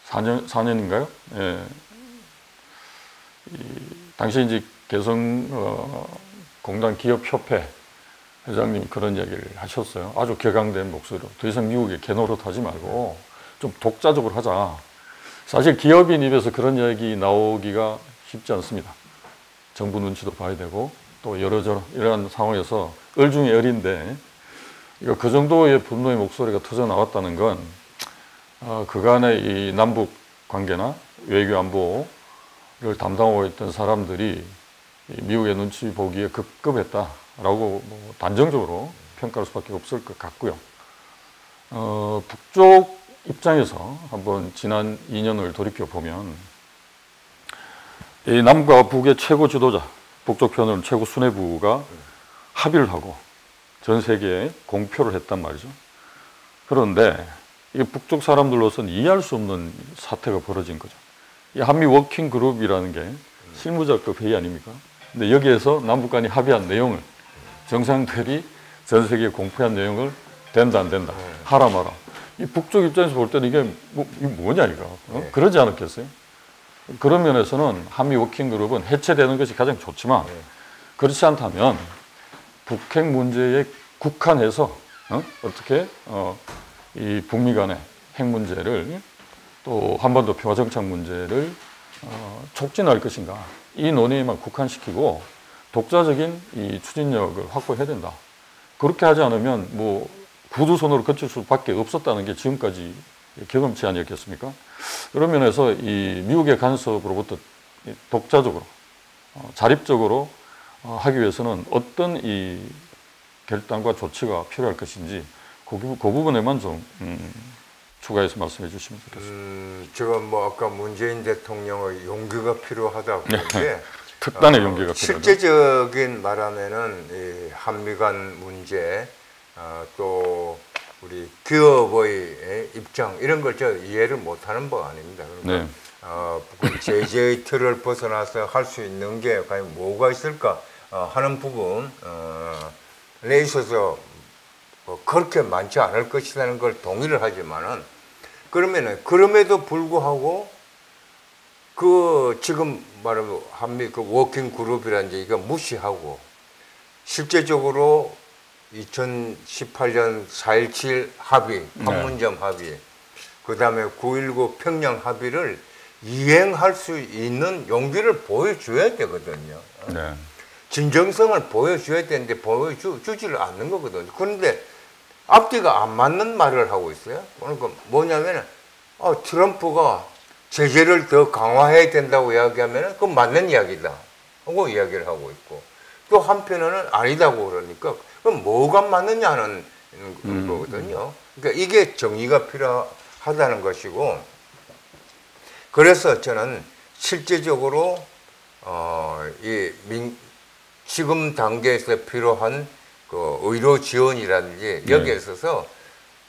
4년인가요? 예. 당시 이제 개성공단 기업협회 회장님이 그런 이야기를 하셨어요. 아주 격앙된 목소리로. 더 이상 미국에 개노릇하지 말고 좀 독자적으로 하자. 사실 기업인 입에서 그런 이야기 나오기가 쉽지 않습니다. 정부 눈치도 봐야 되고 또 이러한 상황에서 얼 중에 얼인데 이거 그 정도의 분노의 목소리가 터져 나왔다는 건 그간의 이 남북 관계나 외교 안보를 담당하고 있던 사람들이 미국의 눈치 보기에 급급했다라고 뭐 단정적으로 평가할 수밖에 없을 것 같고요. 북쪽 입장에서 한번 지난 2년을 돌이켜 보면 이 남과 북의 최고 지도자, 북쪽 편은 최고 수뇌부가 합의를 하고 전 세계에 공표를 했단 말이죠. 그런데 이게 북쪽 사람들로서는 이해할 수 없는 사태가 벌어진 거죠. 이 한미 워킹 그룹이라는 게 실무자급 회의 아닙니까? 근데 여기에서 남북 간이 합의한 내용을 정상들이 전 세계에 공표한 내용을 된다 안 된다 하라 마라. 이 북쪽 입장에서 볼 때는 이게 뭐냐 이거. 그러지 않았겠어요? 그런 면에서는 한미 워킹그룹은 해체되는 것이 가장 좋지만 그렇지 않다면 북핵 문제에 국한해서 어떻게 이 북미 간의 핵 문제를 또 한반도 평화정착 문제를 촉진할 것인가 이 논의에만 국한시키고 독자적인 이 추진력을 확보해야 된다. 그렇게 하지 않으면 뭐 구두손으로 거칠 수밖에 없었다는 게 지금까지 경험치 아니었겠습니까? 그런 면에서 이 미국의 간섭으로부터 독자적으로 자립적으로 하기 위해서는 어떤 이 결단과 조치가 필요할 것인지 그 부분에만 좀 추가해서 말씀해 주시면 좋겠습니다. 제가 뭐 아까 문재인 대통령의 용기가 필요하다고 했는데 특단의 용기가 필요하다. 실제적인 말하면은 이 한미 간 문제 또 우리 기업의 입장 이런 걸 저 이해를 못하는 법 아닙니다. 그러니까 네. 제재의 틀을 벗어나서 할 수 있는 게 과연 뭐가 있을까 하는 부분에 있어서 그렇게 많지 않을 것이라는 걸 동의를 하지만은 그러면은 그럼에도 불구하고 그 지금 말하면 한미 그 워킹 그룹이라는 얘기가 무시하고 실제적으로 2018년 4.27 합의, 판문점 네. 합의, 그 다음에 9.19 평양 합의를 이행할 수 있는 용기를 보여줘야 되거든요. 네. 진정성을 보여줘야 되는데 보여주지를 않는 거거든요. 그런데 앞뒤가 안 맞는 말을 하고 있어요. 그러니까 뭐냐면 트럼프가 제재를 더 강화해야 된다고 이야기하면 그건 맞는 이야기다 하고 이야기를 하고 있고 또 한편으로는 아니다고 그러니까 그럼 뭐가 맞느냐는 거거든요. 그러니까 이게 정의가 필요하다는 것이고 그래서 저는 실제적으로 지금 단계에서 필요한 그 의료 지원이라든지 여기에 있어서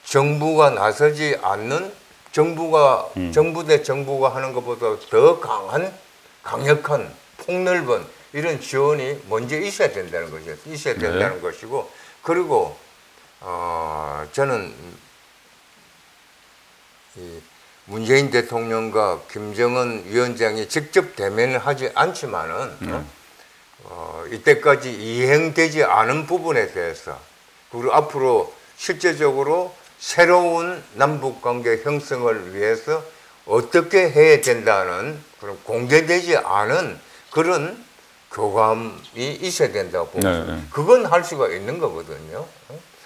정부가 나서지 않는 정부가 정부 대 정부가 하는 것보다 더 강력한 폭넓은 이런 지원이 먼저 있어야 된다는 것이죠. 있어야 된다는 네. 것이고, 그리고, 저는, 이 문재인 대통령과 김정은 위원장이 직접 대면을 하지 않지만은, 이때까지 이행되지 않은 부분에 대해서, 그리고 앞으로 실제적으로 새로운 남북 관계 형성을 위해서 어떻게 해야 된다는 그런 공개되지 않은 그런 교감이 있어야 된다고 보고 그건 할 수가 있는 거거든요.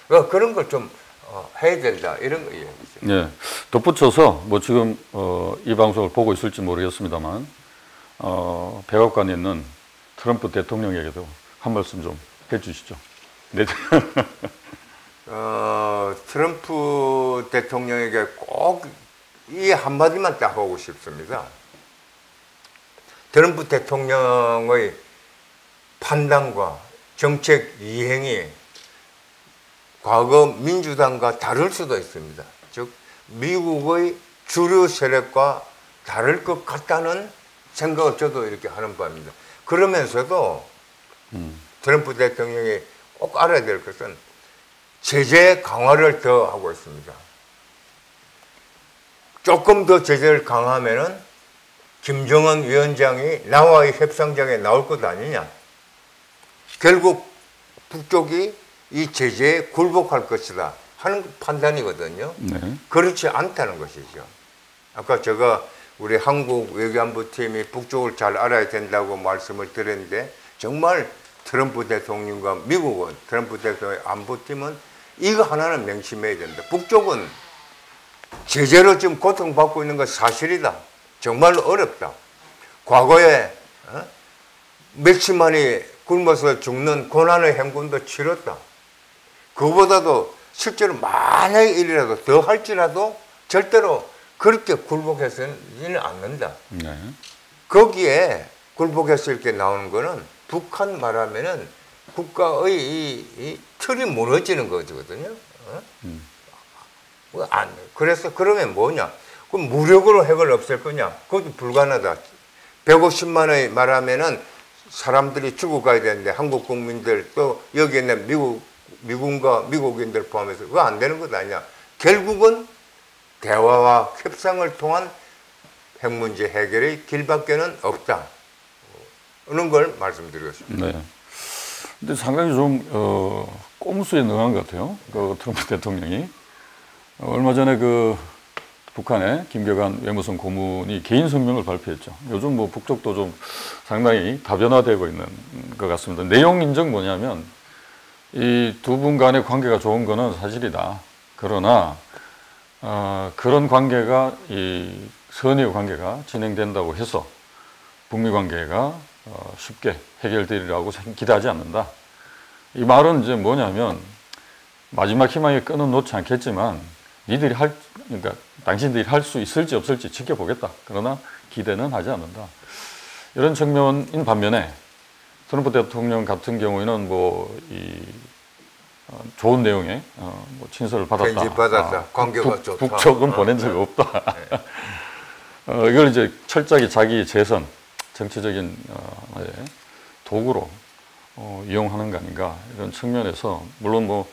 그러니까 그런 걸 좀 해야 된다 이런 거예요. 네, 덧붙여서 뭐 지금 이 방송을 보고 있을지 모르겠습니다만 백악관에 있는 트럼프 대통령에게도 한 말씀 좀 해주시죠. 네. 트럼프 대통령에게 꼭 이 한마디만 딱 하고 싶습니다. 트럼프 대통령의 판단과 정책 이행이 과거 민주당과 다를 수도 있습니다. 즉 미국의 주류 세력과 다를 것 같다는 생각을 저도 이렇게 하는 바입니다. 그러면서도 트럼프 대통령이 꼭 알아야 될 것은 제재 강화를 더 하고 있습니다. 조금 더 제재를 강화하면은 김정은 위원장이 나와의 협상장에 나올 것 아니냐. 결국 북쪽이 이 제재에 굴복할 것이다 하는 판단이거든요. 네. 그렇지 않다는 것이죠. 아까 제가 우리 한국 외교안보팀이 북쪽을 잘 알아야 된다고 말씀을 드렸는데 정말 트럼프 대통령과 미국은 트럼프 대통령의 안보팀은 이거 하나는 명심해야 된다. 북쪽은 제재로 지금 고통받고 있는 건 사실이다. 정말로 어렵다. 과거에 며칠만이 굶어서 죽는 고난의 행군도 치렀다. 그보다도 실제로 만약에 일이라도 더 할지라도 절대로 그렇게 굴복해서는 않는다. 네. 거기에 굴복해서 이렇게 나오는 거는 북한 말하면은 국가의 이 틀이 무너지는 거거든요. 그래서 그러면 뭐냐? 그럼 무력으로 핵을 없앨 거냐? 그것도 불가능하다. 150만의 말하면은 사람들이 죽어가야 되는데 한국 국민들 또 여기 있는 미군과 미국인들 포함해서 그거 안 되는 것 아니냐? 결국은 대화와 협상을 통한 핵 문제 해결의 길밖에는 없다. 그런 걸 말씀드리겠습니다. 네. 근데 상당히 좀 꼼수에 능한 것 같아요. 그 트럼프 대통령이 얼마 전에 그 북한의 김격한 외무성 고문이 개인 성명을 발표했죠. 요즘 뭐 북쪽도 좀 상당히 다변화되고 있는 것 같습니다. 내용 인정 뭐냐면 이 두 분 간의 관계가 좋은 거는 사실이다. 그러나 그런 관계가 이 선의의 관계가 진행된다고 해서 북미 관계가 쉽게 해결되리라고 기대하지 않는다. 이 말은 이제 뭐냐면 마지막 희망에 끈은 놓지 않겠지만 니들이 그러니까 당신들이 할 수 있을지 없을지 지켜보겠다. 그러나 기대는 하지 않는다. 이런 측면인 반면에 트럼프 대통령 같은 경우에는 뭐 이 좋은 내용의 뭐 친서를 받았다. 받았다. 관계가 좋다. 북쪽은 보낸 적이 없다. 네. 이걸 이제 철저히 자기 재선 정치적인 도구로 이용하는 거 아닌가 이런 측면에서 물론 뭐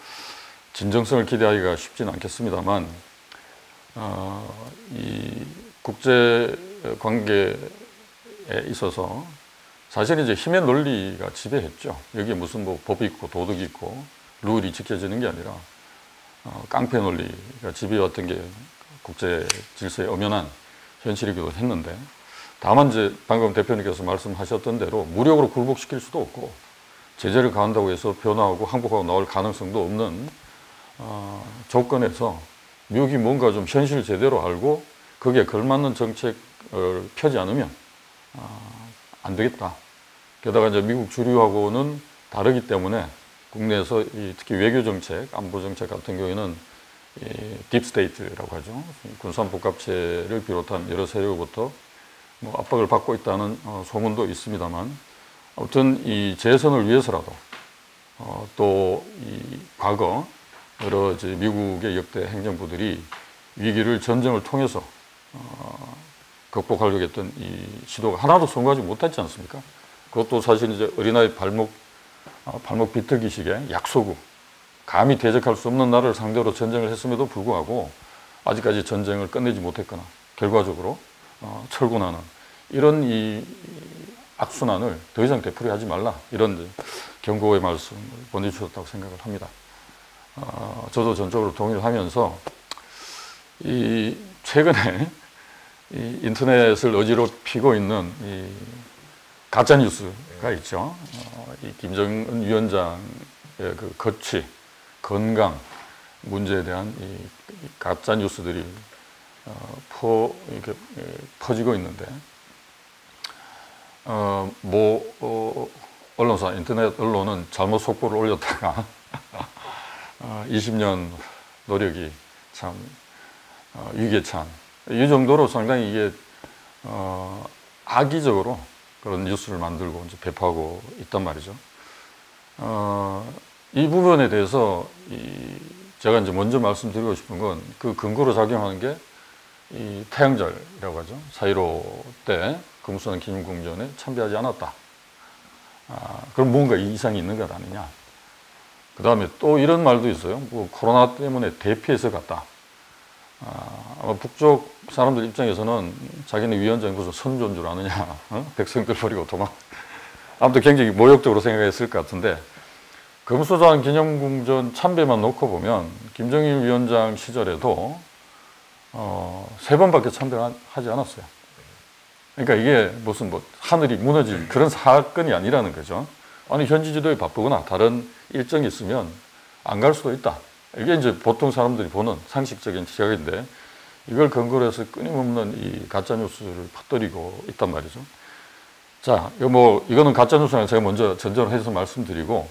진정성을 기대하기가 쉽지는 않겠습니다만 이 국제 관계에 있어서 사실 이제 힘의 논리가 지배했죠. 여기에 무슨 뭐 법이 있고 도덕이 있고 룰이 지켜지는 게 아니라 깡패 논리가 지배해왔던 게 국제 질서의 엄연한 현실이기도 했는데. 다만 이제 방금 대표님께서 말씀하셨던 대로 무력으로 굴복시킬 수도 없고 제재를 가한다고 해서 변화하고 항복하고 나올 가능성도 없는 조건에서 미국이 뭔가 좀 현실을 제대로 알고 거기에 걸맞는 정책을 펴지 않으면 안 되겠다. 게다가 이제 미국 주류하고는 다르기 때문에 국내에서 특히 외교정책, 안보정책 같은 경우에는 이 딥스테이트라고 하죠. 군산복합체를 비롯한 여러 세력으로부터 뭐 압박을 받고 있다는 소문도 있습니다만 아무튼 이 재선을 위해서라도 또 이 과거 여러 이제 미국의 역대 행정부들이 위기를 전쟁을 통해서 극복하려고 했던 이 시도가 하나도 성공하지 못했지 않습니까? 그것도 사실 이제 어린아이 발목 비틀기식의 약소국 감히 대적할 수 없는 나라를 상대로 전쟁을 했음에도 불구하고 아직까지 전쟁을 끝내지 못했거나 결과적으로 철군하는 이런 이 악순환을 더 이상 되풀이하지 말라 이런 경고의 말씀을 보내주셨다고 생각을 합니다. 저도 전적으로 동의를 하면서 이 최근에 이 인터넷을 어지럽히고 있는 이 가짜뉴스가 있죠. 이 김정은 위원장의 그 거취, 건강 문제에 대한 이 가짜뉴스들이 퍼지고 있는데, 뭐 언론사, 인터넷 언론은 잘못 속보를 올렸다가 20년 노력이 참 위계찬, 이 정도로 상당히 이게 악의적으로 그런 뉴스를 만들고 이제 배포하고 있단 말이죠. 이 부분에 대해서 제가 이제 먼저 말씀드리고 싶은 건, 그 근거로 작용하는 게 이 태양절이라고 하죠. 4.15 때 금수산 기념공전에 참배하지 않았다. 그럼 뭔가 이상이 있는 것 아니냐. 그 다음에 또 이런 말도 있어요. 뭐 코로나 때문에 대피해서 갔다. 아마 북쪽 사람들 입장에서는 자기네 위원장이 무슨 선조인 줄 아느냐, 백성들 버리고 도망. 아무튼 굉장히 모욕적으로 생각했을 것 같은데, 금수산 기념공전 참배만 놓고 보면 김종인 위원장 시절에도 3번밖에 참배를 하지 않았어요. 그러니까 이게 무슨 뭐 하늘이 무너질 그런 사건이 아니라는 거죠. 아니, 현지 지도에 바쁘거나 다른 일정이 있으면 안 갈 수도 있다. 이게 이제 보통 사람들이 보는 상식적인 시각인데, 이걸 근거로 해서 끊임없는 이 가짜뉴스를 퍼뜨리고 있단 말이죠. 자, 이거는 가짜뉴스는 제가 먼저 전제를 해서 말씀드리고,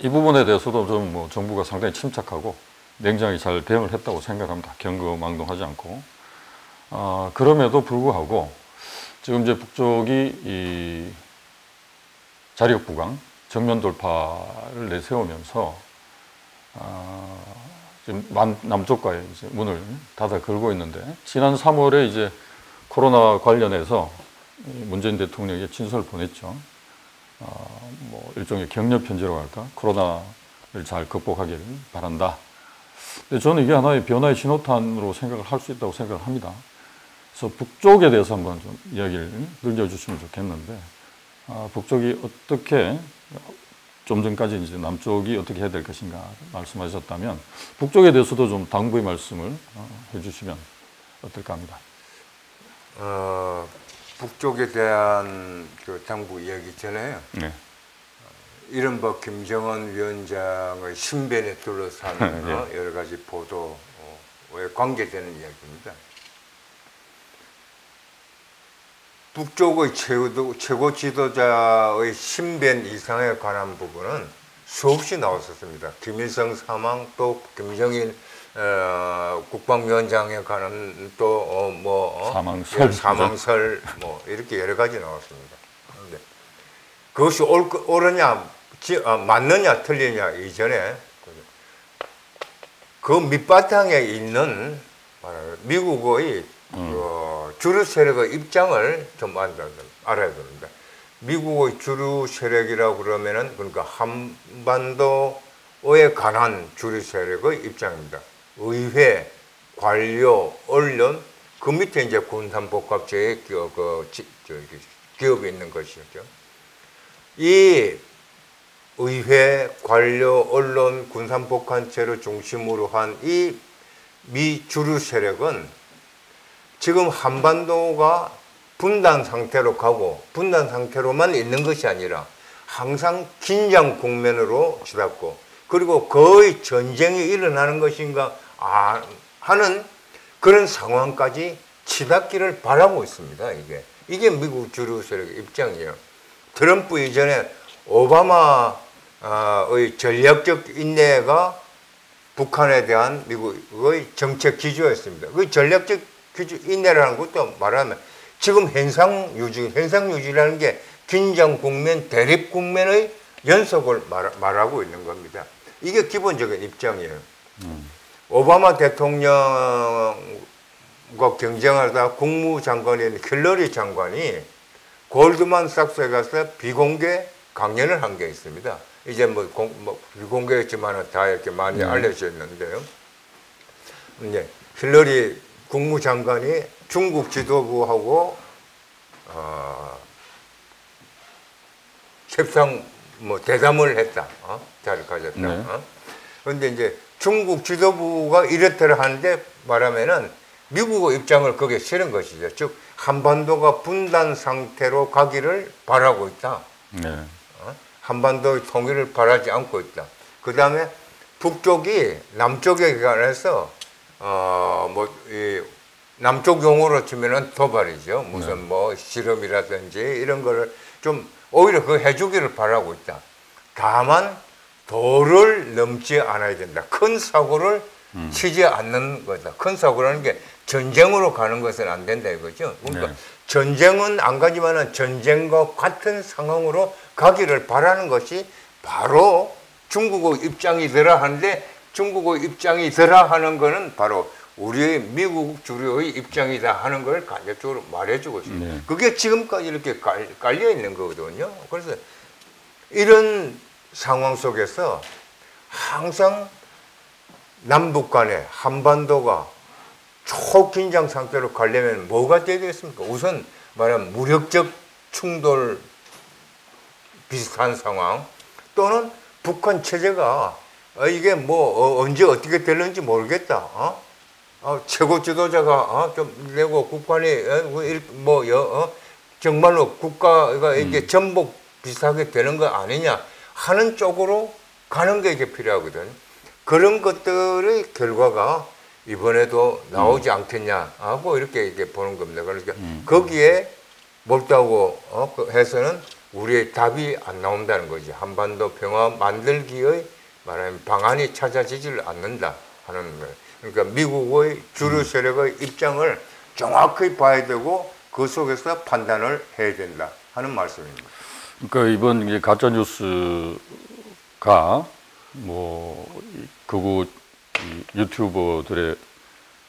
이 부분에 대해서도 좀 뭐 정부가 상당히 침착하고 냉정하게 잘 대응을 했다고 생각합니다. 경거망동하지 않고. 그럼에도 불구하고 지금 이제 북쪽이 이 자력 부강, 정면 돌파를 내세우면서 지금 남쪽과의 이제 문을 닫아 걸고 있는데, 지난 3월에 이제 코로나 관련해서 문재인 대통령에게 친서를 보냈죠. 뭐 일종의 격려 편지라고 할까? 코로나를 잘 극복하길 바란다. 근데 저는 이게 하나의 변화의 신호탄으로 생각을 할 수 있다고 생각을 합니다. 그래서 북쪽에 대해서 한번 좀 이야기를 늘려주시면 좋겠는데, 북쪽이 어떻게, 좀 전까지 이제 남쪽이 어떻게 해야 될 것인가 말씀하셨다면, 북쪽에 대해서도 좀 당부의 말씀을 해주시면 어떨까 합니다. 북쪽에 대한 그 당부 이야기 전에요. 네. 이른바 김정은 위원장의 신변에 둘러싼 네. 여러 가지 보도에 관계되는 이야기입니다. 북쪽의 최고 지도자의 신변 이상에 관한 부분은 수없이 나왔었습니다. 김일성 사망, 또 김정일 국방위원장에 관한 또 사망설 뭐 이렇게 여러 가지 나왔습니다. 근데 그것이 옳으냐, 맞느냐, 틀리냐 이전에 그 밑바탕에 있는 미국의 그 주류 세력의 입장을 좀 알아야 됩니다. 미국의 주류 세력이라고 그러면은, 그러니까 한반도에 관한 주류 세력의 입장입니다. 의회, 관료, 언론, 그 밑에 이제 군산복합체의 기업이 있는 것이죠. 이 의회, 관료, 언론, 군산복합체를 중심으로 한 이 미 주류 세력은 지금 한반도가 분단 상태로 가고, 분단 상태로만 있는 것이 아니라 항상 긴장 국면으로 치닫고, 그리고 거의 전쟁이 일어나는 것인가 하는 그런 상황까지 치닫기를 바라고 있습니다. 이게 미국 주류 세력의 입장이에요. 트럼프 이전에 오바마의 전략적 인내가 북한에 대한 미국의 정책 기조였습니다. 그 전략적 인내라는 것도 말하면, 지금 현상 유지라는 게 긴장 국면, 대립 국면의 연속을 말하고 있는 겁니다. 이게 기본적인 입장이에요. 오바마 대통령과 경쟁하다 국무장관인 힐러리 장관이 골드만삭스에 가서 비공개 강연을 한 게 있습니다. 이제 비공개였지만 다 이렇게 많이 알려져 있는데요. 네, 힐러리 국무장관이 중국 지도부하고 협상 대담을 했다. 자리를 가졌다. 그런데 이제 중국 지도부가 이렇다를 하는데, 말하면은 미국의 입장을 거기에 실은 것이죠. 즉 한반도가 분단 상태로 가기를 바라고 있다. 네. 한반도의 통일을 바라지 않고 있다. 그 다음에 북쪽이 남쪽에 관해서 남쪽 용어로 치면은 도발이죠. 무슨 네. 뭐 실험이라든지 이런 거를 좀 오히려 그 해주기를 바라고 있다. 다만 도를 넘지 않아야 된다. 큰 사고를 치지 않는 거다. 큰 사고라는 게 전쟁으로 가는 것은 안 된다 이거죠. 그러니까 네. 전쟁은 안 가지만은 전쟁과 같은 상황으로 가기를 바라는 것이 바로 중국의 입장이더라 하는데, 중국의 입장이더라 하는 거는 바로 우리의 미국 주류의 입장이다 하는 걸 간접적으로 말해주고 있습니다. 네. 그게 지금까지 이렇게 깔려 있는 거거든요. 그래서 이런 상황 속에서 항상 남북 간의 한반도가 초긴장 상태로 가려면 뭐가 되겠습니까? 우선 말하면 무력적 충돌 비슷한 상황, 또는 북한 체제가 이게 뭐 언제 어떻게 될는지 모르겠다. 최고 지도자가 좀 되고 국관이 정말로 국가가 이게 전복 비슷하게 되는 거 아니냐 하는 쪽으로 가는 게 이게 필요하거든. 그런 것들의 결과가 이번에도 나오지 않겠냐 하고 이렇게 보는 겁니다. 그러니까 거기에 몰두하고 해서는 우리의 답이 안 나온다는 거지. 한반도 평화 만들기의 말하면 방안이 찾아지질 않는다 하는 거예요. 그러니까 미국의 주류 세력의 입장을 정확히 봐야 되고 그 속에서 판단을 해야 된다 하는 말씀입니다. 그러니까 이번 가짜 뉴스가 뭐 그거 유튜버들의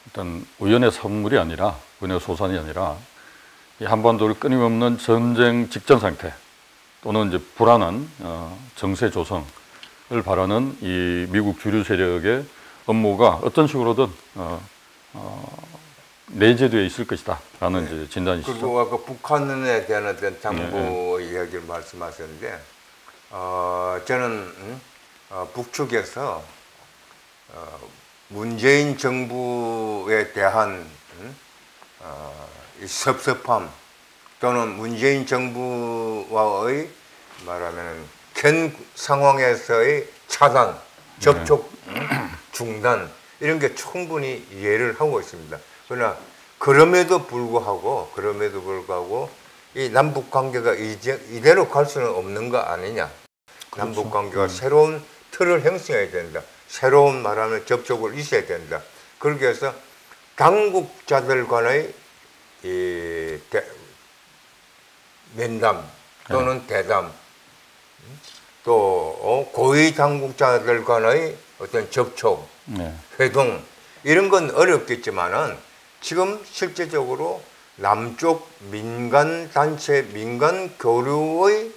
일단 우연의 산물이 아니라 우연의 소산이 아니라 이 한반도를 끊임없는 전쟁 직전 상태 또는 이제 불안한 정세 조성을 바라는 이 미국 주류 세력의 업무가 어떤 식으로든 내재되어 있을 것이다 라는 네. 이제 진단이시죠. 그리고 아까 북한에 대한 어떤 당부의 네. 이야기를 말씀하셨는데 저는 북측에서 문재인 정부에 대한 이 섭섭함 또는 문재인 정부와의 말하면 현 상황에서의 차단, 접촉 네. 중단 이런 게 충분히 이해를 하고 있습니다. 그러나 그럼에도 불구하고 이 남북 관계가 이대로 갈 수는 없는 거 아니냐. 그렇죠. 남북 관계가 새로운 틀을 형성해야 된다. 새로운 말하는 접촉을 있어야 된다. 그렇게 해서 당국자들 간의 이 면담 또는 네. 대담, 또 고위 당국자들 간의 어떤 접촉, 네. 회동 이런 건 어렵겠지만은 지금 실제적으로 남쪽 민간 단체, 민간 교류의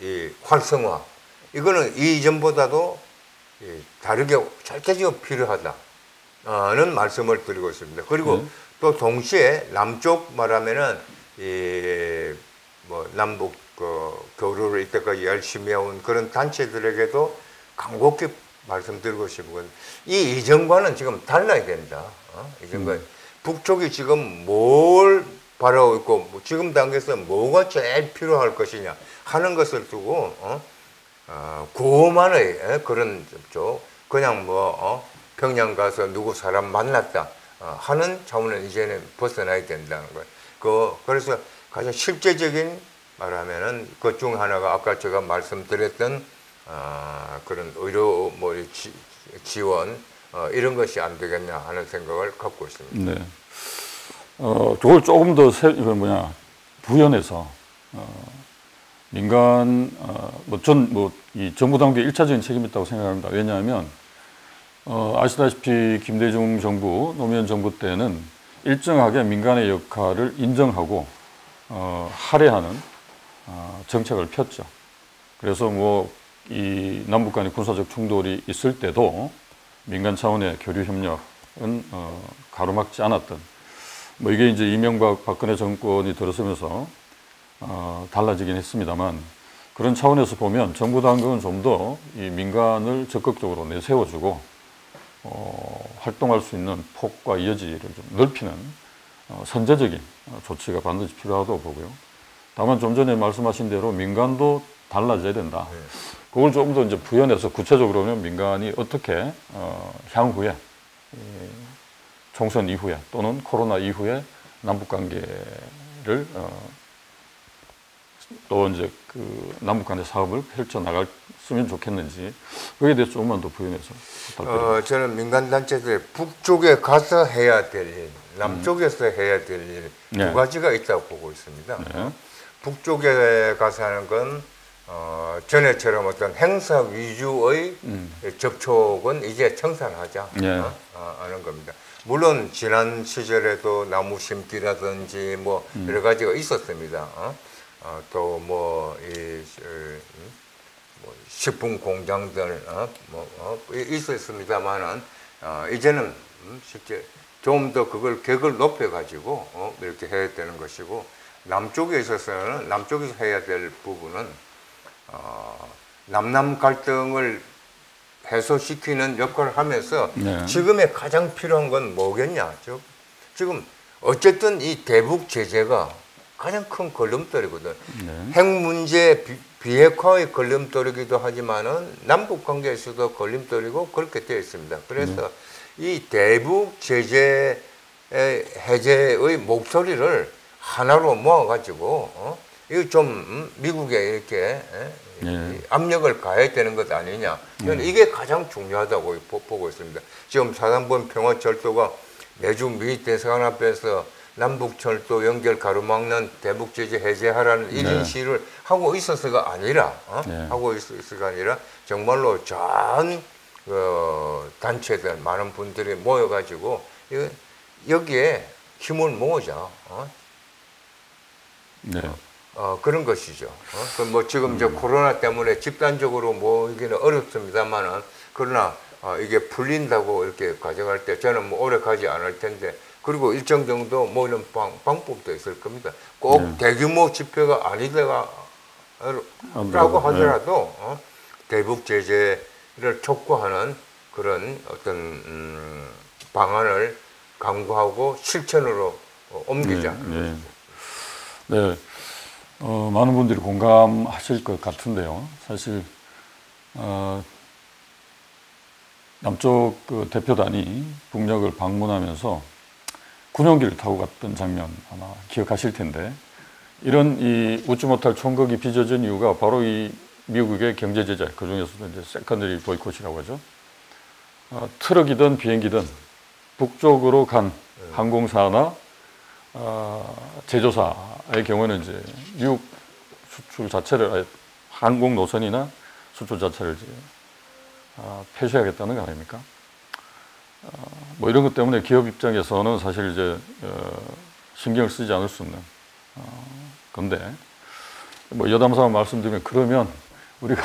이 활성화, 이거는 이전보다도 다르게 절대적으로 필요하다는 말씀을 드리고 있습니다. 그리고 또 동시에 남쪽 말하면은 이 뭐 남북 교류를 이때까지 열심히 해온 그런 단체들에게도 간곡히 말씀드리고 싶은 이 이전과는 지금 달라야 된다. 이전과 북쪽이 지금 뭘 바라고 있고 지금 단계에서 뭐가 제일 필요할 것이냐 하는 것을 두고 고만의 그런 쪽 그냥 뭐 평양 가서 누구 사람 만났다 하는 차원은 이제는 벗어나야 된다는 거예요. 그래서 가장 실제적인 말하면은 그 중 하나가 아까 제가 말씀드렸던 그런 의료 뭐 지원 이런 것이 안 되겠냐 하는 생각을 갖고 있습니다. 네. 그걸 조금 더 부연해서 민간 이 정부 당국의 1차적인 책임이 있다고 생각합니다. 왜냐하면 아시다시피 김대중 정부, 노무현 정부 때는 일정하게 민간의 역할을 인정하고 할애하는 정책을 폈죠. 그래서 뭐 이 남북 간의 군사적 충돌이 있을 때도 민간 차원의 교류 협력은 가로막지 않았던, 뭐 이게 이제 이명박 박근혜 정권이 들어서면서 달라지긴 했습니다만, 그런 차원에서 보면 정부 당국은 좀 더 이 민간을 적극적으로 내세워주고 활동할 수 있는 폭과 여지를 좀 넓히는 선제적인 조치가 반드시 필요하다고 보고요. 다만 좀 전에 말씀하신 대로 민간도 달라져야 된다. 네. 그걸 조금 더 이제 부연해서 구체적으로는 민간이 어떻게 향후에 총선 이후에 또는 코로나 이후에 남북관계를 또 이제 그 남북간의 사업을 펼쳐 나갔으면 좋겠는지 거기에 대해서 조금만 더 부연해서 부탁드립니다. 저는 민간 단체들 북쪽에 가서 해야 될 일, 남쪽에서 해야 될 일 두 가지가 있다고 보고 있습니다. 네. 북쪽에 가서 하는 건 전에처럼 어떤 행사 위주의 접촉은 이제 청산하자 하는 겁니다. 물론 지난 시절에도 나무 심기라든지 뭐 여러 가지가 있었습니다. 또 뭐 식품 공장들 있었습니다만은 이제는 실제 좀 더 그걸 격을 높여 가지고 이렇게 해야 되는 것이고, 남쪽에 있어서는 남쪽에서 해야 될 부분은 남남 갈등을 해소시키는 역할을 하면서 지금에 가장 필요한 건 뭐겠냐? 즉 지금 어쨌든 이 대북 제재가 가장 큰 걸림돌이거든. 핵 문제 비핵화의 걸림돌이기도 하지만은 남북 관계에서도 걸림돌이고 그렇게 되어 있습니다. 그래서 이 대북 제재 해제의 목소리를 하나로 모아가지고 이거 좀 미국에 이렇게 압력을 가해야 되는 것 아니냐. 이게 가장 중요하다고 보고 있습니다. 지금 4.27 평화철도가 매주 미 대사관 앞에서 남북철도 연결 가로막는 대북제재 해제하라는 1인 시위를 하고 있어서가 아니라 하고 있어서가 아니라 정말로 전 단체들 많은 분들이 모여가지고 여기에 힘을 모으자 그런 것이죠. 뭐 지금 이제 코로나 때문에 집단적으로 모이기는 어렵습니다만은 그러나 이게 풀린다고 이렇게 가져갈 때 저는 뭐 오래 가지 않을 텐데. 그리고 일정 정도 모이는 방법도 있을 겁니다. 꼭 대규모 집회가 아니더라고 하더라도 대북 제재를 촉구하는 그런 어떤 방안을 강구하고 실천으로 옮기자. 많은 분들이 공감하실 것 같은데요. 사실 남쪽 그 대표단이 북녘을 방문하면서 군용기를 타고 갔던 장면 아마 기억하실 텐데, 이런 이 웃지 못할 총격이 빚어진 이유가 바로 이 미국의 경제 제재, 그 중에서도 이제 세컨더리 보이콧이라고 하죠. 트럭이든 비행기든 북쪽으로 간 항공사나 제조사의 경우에는 이제 미국 수출 자체를 항공 노선이나 수출 자체를 이제 폐쇄하겠다는 거 아닙니까? 뭐 이런 것 때문에 기업 입장에서는 사실 이제 신경을 쓰지 않을 수 없는 건데, 뭐 여담삼아 말씀드리면 그러면 우리가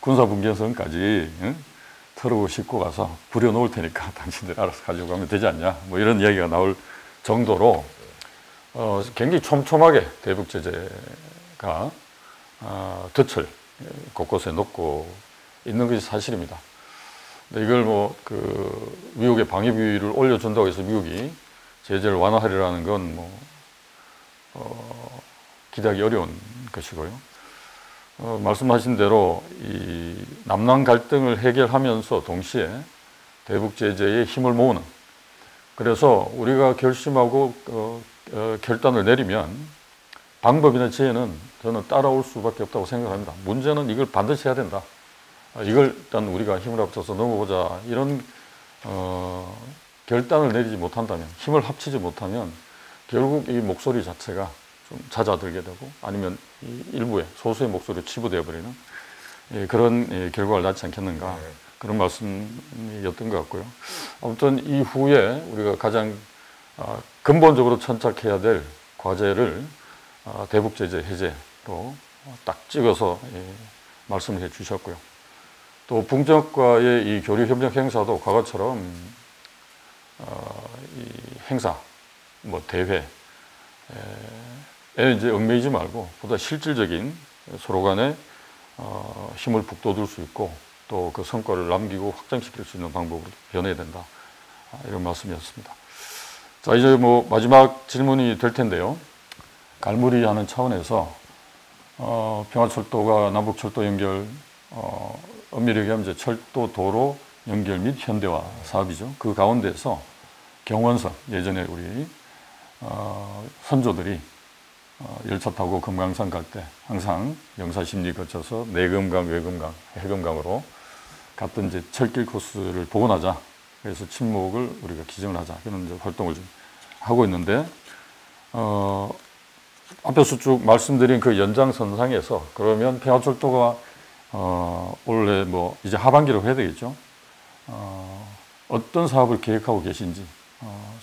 군사분계선까지 털고 싣고 가서 부려놓을 테니까 당신들이 알아서 가지고 가면 되지 않냐, 뭐 이런 이야기가 나올 정도로 굉장히 촘촘하게 대북 제재가 덫을 곳곳에 놓고 있는 것이 사실입니다. 이걸 뭐 그 미국의 방위비를 올려준다고 해서 미국이 제재를 완화하리라는 건 뭐 기대하기 어려운 것이고요. 말씀하신 대로 이 남남 갈등을 해결하면서 동시에 대북 제재에 힘을 모으는, 그래서 우리가 결심하고 결단을 내리면 방법이나 지혜는 저는 따라올 수밖에 없다고 생각합니다. 문제는 이걸 반드시 해야 된다. 이걸 일단 우리가 힘을 합쳐서 넘어보자, 이런 결단을 내리지 못한다면, 힘을 합치지 못하면 결국 이 목소리 자체가 좀 잦아들게 되고 아니면 이 일부의 소수의 목소리로 치부되어 버리는 그런 결과를 낳지 않겠는가, 그런 말씀이었던 것 같고요. 아무튼 이후에 우리가 가장 근본적으로 천착해야 될 과제를 대북 제재 해제로 딱 찍어서 말씀을 해 주셨고요. 또 북녘과의 이 교류 협력 행사도 과거처럼 이 행사, 뭐 대회에 이제 얽매이지 말고 보다 실질적인 서로 간에 힘을 북돋울 수 있고 또 그 성과를 남기고 확장시킬 수 있는 방법으로 변해야 된다. 이런 말씀이었습니다. 자, 이제 뭐 마지막 질문이 될 텐데요. 갈무리하는 차원에서 평화철도가 남북철도 연결, 엄밀히 얘기하면 이제 철도, 도로 연결 및 현대화 사업이죠. 그 가운데서 경원선, 예전에 우리 선조들이 열차 타고 금강산 갈 때 항상 명사십리 거쳐서 내금강, 외금강, 해금강으로 갔던 이제 철길 코스를 복원하자. 그래서 침묵을 우리가 기증을 하자. 이런 이제 활동을 좀 하고 있는데, 앞에서 쭉 말씀드린 그 연장선상에서 그러면 평화철도가 원래 뭐 이제 하반기로 해야 되겠죠. 어떤 사업을 계획하고 계신지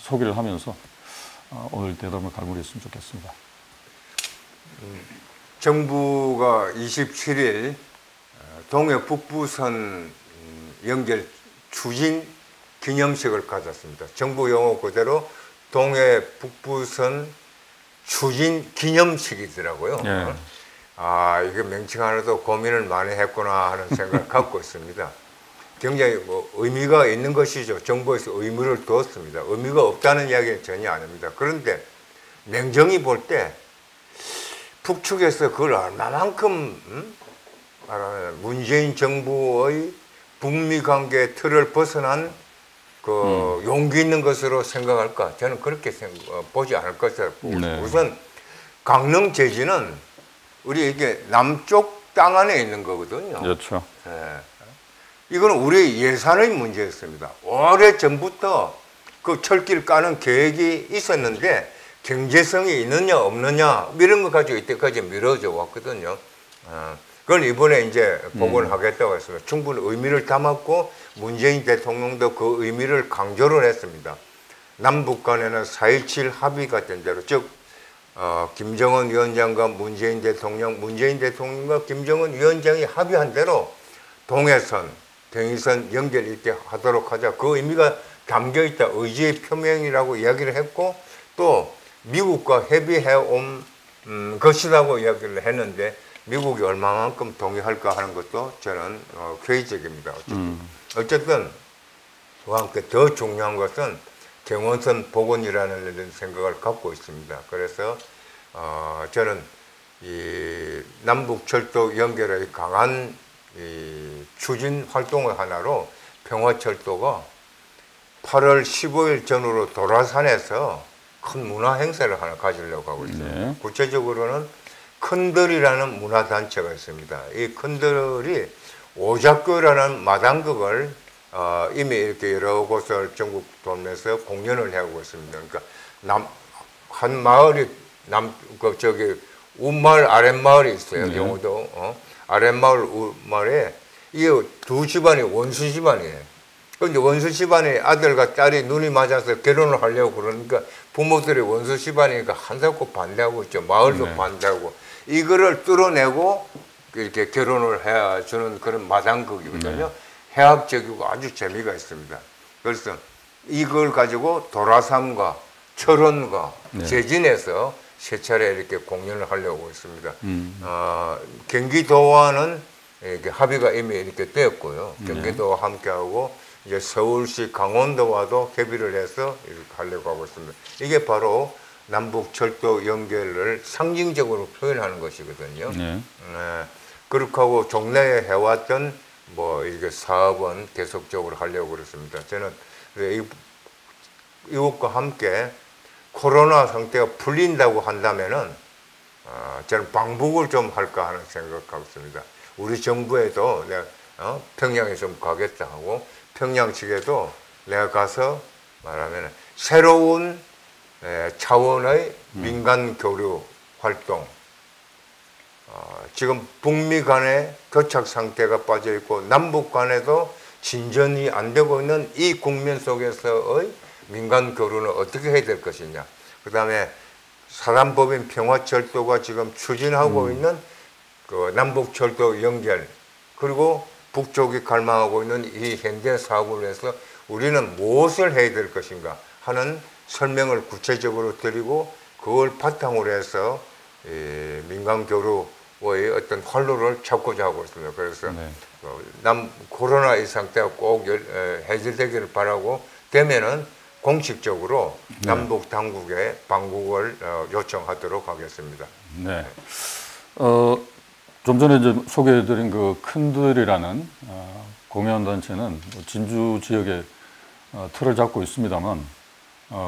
소개를 하면서 오늘 대담을 갈무리했으면 좋겠습니다. 정부가 27일 동해 북부선 연결 추진 기념식을 가졌습니다. 정부 용어 그대로 동해 북부선 추진 기념식이더라고요. 예. 아, 이거 명칭 하나도 고민을 많이 했구나 하는 생각을 갖고 있습니다. 굉장히 뭐 의미가 있는 것이죠. 정부에서 의무를 두었습니다. 의미가 없다는 이야기는 전혀 아닙니다. 그런데 냉정히 볼 때 북측에서 그걸 얼마만큼 문재인 정부의 북미 관계 틀을 벗어난 그 용기 있는 것으로 생각할까? 저는 그렇게 보지 않을 것이라고 보고 있습니다. 우선 강릉 제지는 우리 이게 남쪽 땅 안에 있는 거거든요. 그렇죠. 예. 이거는 우리 예산의 문제였습니다. 오래전부터 그 철길 까는 계획이 있었는데 경제성이 있느냐 없느냐 이런 거 가지고 이때까지 미뤄져 왔거든요. 그걸 이번에 이제 복원하겠다고 했습니다. 충분히 의미를 담았고 문재인 대통령도 그 의미를 강조를 했습니다. 남북 간에는 4.27 합의가 된 대로, 즉 김정은 위원장과 문재인 대통령, 문재인 대통령과 김정은 위원장이 합의한 대로 동해선, 경의선 연결 있게 하도록 하자. 그 의미가 담겨있다. 의지의 표명이라고 이야기를 했고 또 미국과 협의해온 것이라고 이야기를 했는데 미국이 얼마만큼 동의할까 하는 것도 저는 회의적입니다. 어쨌든 그와 함께 더 중요한 것은 경원선 복원이라는 생각을 갖고 있습니다. 그래서 저는 이 남북철도 연결의 강한 이 추진 활동의 하나로 평화철도가 8월 15일 전후로 도라산에서 큰 문화 행사를 하나 가지려고 하고 있습니다. 네. 구체적으로는 큰들이라는 문화단체가 있습니다. 이 큰들이 오작교라는 마당극을 이미 이렇게 여러 곳을 전국 돌면서 공연을 하고 있습니다. 그러니까 한 마을이 우마을, 아랫마을이 있어요. 네. 경우도 아랫마을, 우마을에 이 두 집안이 원수 집안이에요. 그런데 원수 집안의 아들과 딸이 눈이 맞아서 결혼을 하려고 그러니까 부모들이 원수 집안이니까 한사코 반대하고 있죠. 마을도 네. 반대하고 이거를 뚫어내고 이렇게 결혼을 해주는 그런 마당극이거든요. 네. 해학적이고 아주 재미가 있습니다. 그래서 이걸 가지고 도라산과 철원과 네. 제진에서 세 차례 이렇게 공연을 하려고 했습니다. 경기도와는 이렇게 합의가 이미 이렇게 되었고요. 경기도와 함께하고 이제 서울시, 강원도와도 협의를 해서 이렇게 하려고 하고 있습니다. 이게 바로 남북철도 연결을 상징적으로 표현하는 것이거든요. 네. 그렇게 하고 종래에 해왔던 뭐 이게 사업은 계속적으로 하려고 그랬습니다. 저는 이것과 함께 코로나 상태가 풀린다고 한다면은 저는 방북을 좀 할까 하는 생각하고 있습니다. 우리 정부에도 내가 평양에 좀 가겠다 하고 평양 측에도 내가 가서 말하면 새로운 차원의 민간 교류 활동, 지금 북미 간의 교착 상태가 빠져있고 남북 간에도 진전이 안 되고 있는 이 국면 속에서의 민간 교류는 어떻게 해야 될 것이냐, 그 다음에 사단법인 평화철도가 지금 추진하고 있는 그 남북철도 연결, 그리고 북쪽이 갈망하고 있는 이 현대 사업을 위해서 우리는 무엇을 해야 될 것인가 하는 설명을 구체적으로 드리고 그걸 바탕으로 해서 민간 교류 와의 어떤 활로를 찾고자 하고 있습니다. 그래서 네. 남 코로나 이 상태가 꼭 해결되기를 바라고 되면은 공식적으로 네. 남북 당국의 방북을 요청하도록 하겠습니다. 네. 좀 전에 이제 소개해드린 그 큰들이라는 공연단체는 진주 지역에 틀을 잡고 있습니다만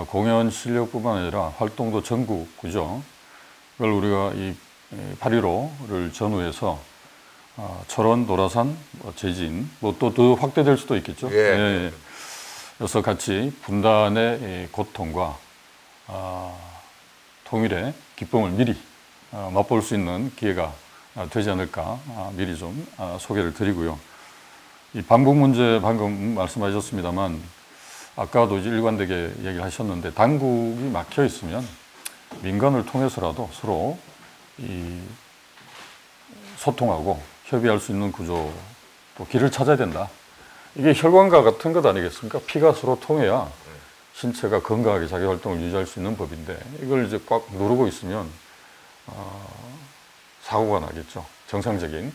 공연 실력뿐만 아니라 활동도 전국이죠. 그걸 우리가 이 8.15를 전후해서 철원, 도라산, 재진, 뭐 또 더 확대될 수도 있겠죠. 예. 예. 그래서 같이 분단의 고통과 통일의 기쁨을 미리 맛볼 수 있는 기회가 되지 않을까 미리 좀 소개를 드리고요. 이 반북 문제 방금 말씀하셨습니다만 아까도 이제 일관되게 얘기를 하셨는데 당국이 막혀 있으면 민간을 통해서라도 서로 이 소통하고 협의할 수 있는 구조 또 길을 찾아야 된다. 이게 혈관과 같은 것 아니겠습니까? 피가 서로 통해야 신체가 건강하게 자기 활동을 유지할 수 있는 법인데 이걸 이제 꽉 누르고 있으면 사고가 나겠죠. 정상적인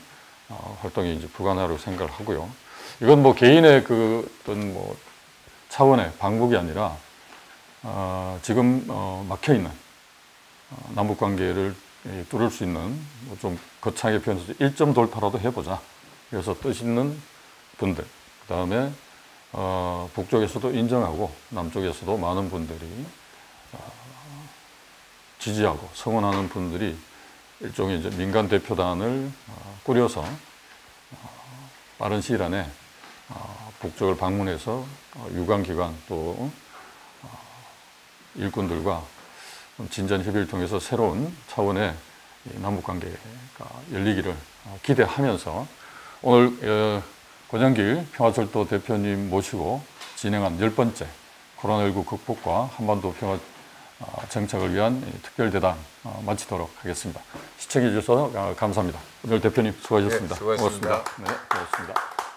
활동이 이제 불가능하다고 생각을 하고요. 이건 뭐 개인의 그 어떤 뭐 차원의 방북이 아니라 지금 막혀 있는 남북 관계를 뚫을 수 있는 뭐 좀 거창하게 표현해서 1점 돌파라도 해보자. 그래서 뜻 있는 분들, 그 다음에 북쪽에서도 인정하고 남쪽에서도 많은 분들이 지지하고 성원하는 분들이 일종의 이제 민간 대표단을 꾸려서 빠른 시일 안에 북쪽을 방문해서 유관기관 또 일꾼들과 진전 협의를 통해서 새로운 차원의 남북관계가 열리기를 기대하면서 오늘 권영길 평화철도 대표님 모시고 진행한 10번째 코로나19 극복과 한반도 평화 정착을 위한 특별대담 마치도록 하겠습니다. 시청해 주셔서 감사합니다. 오늘 대표님 수고하셨습니다. 네, 수고하셨습니다. 고맙습니다. 네, 고맙습니다.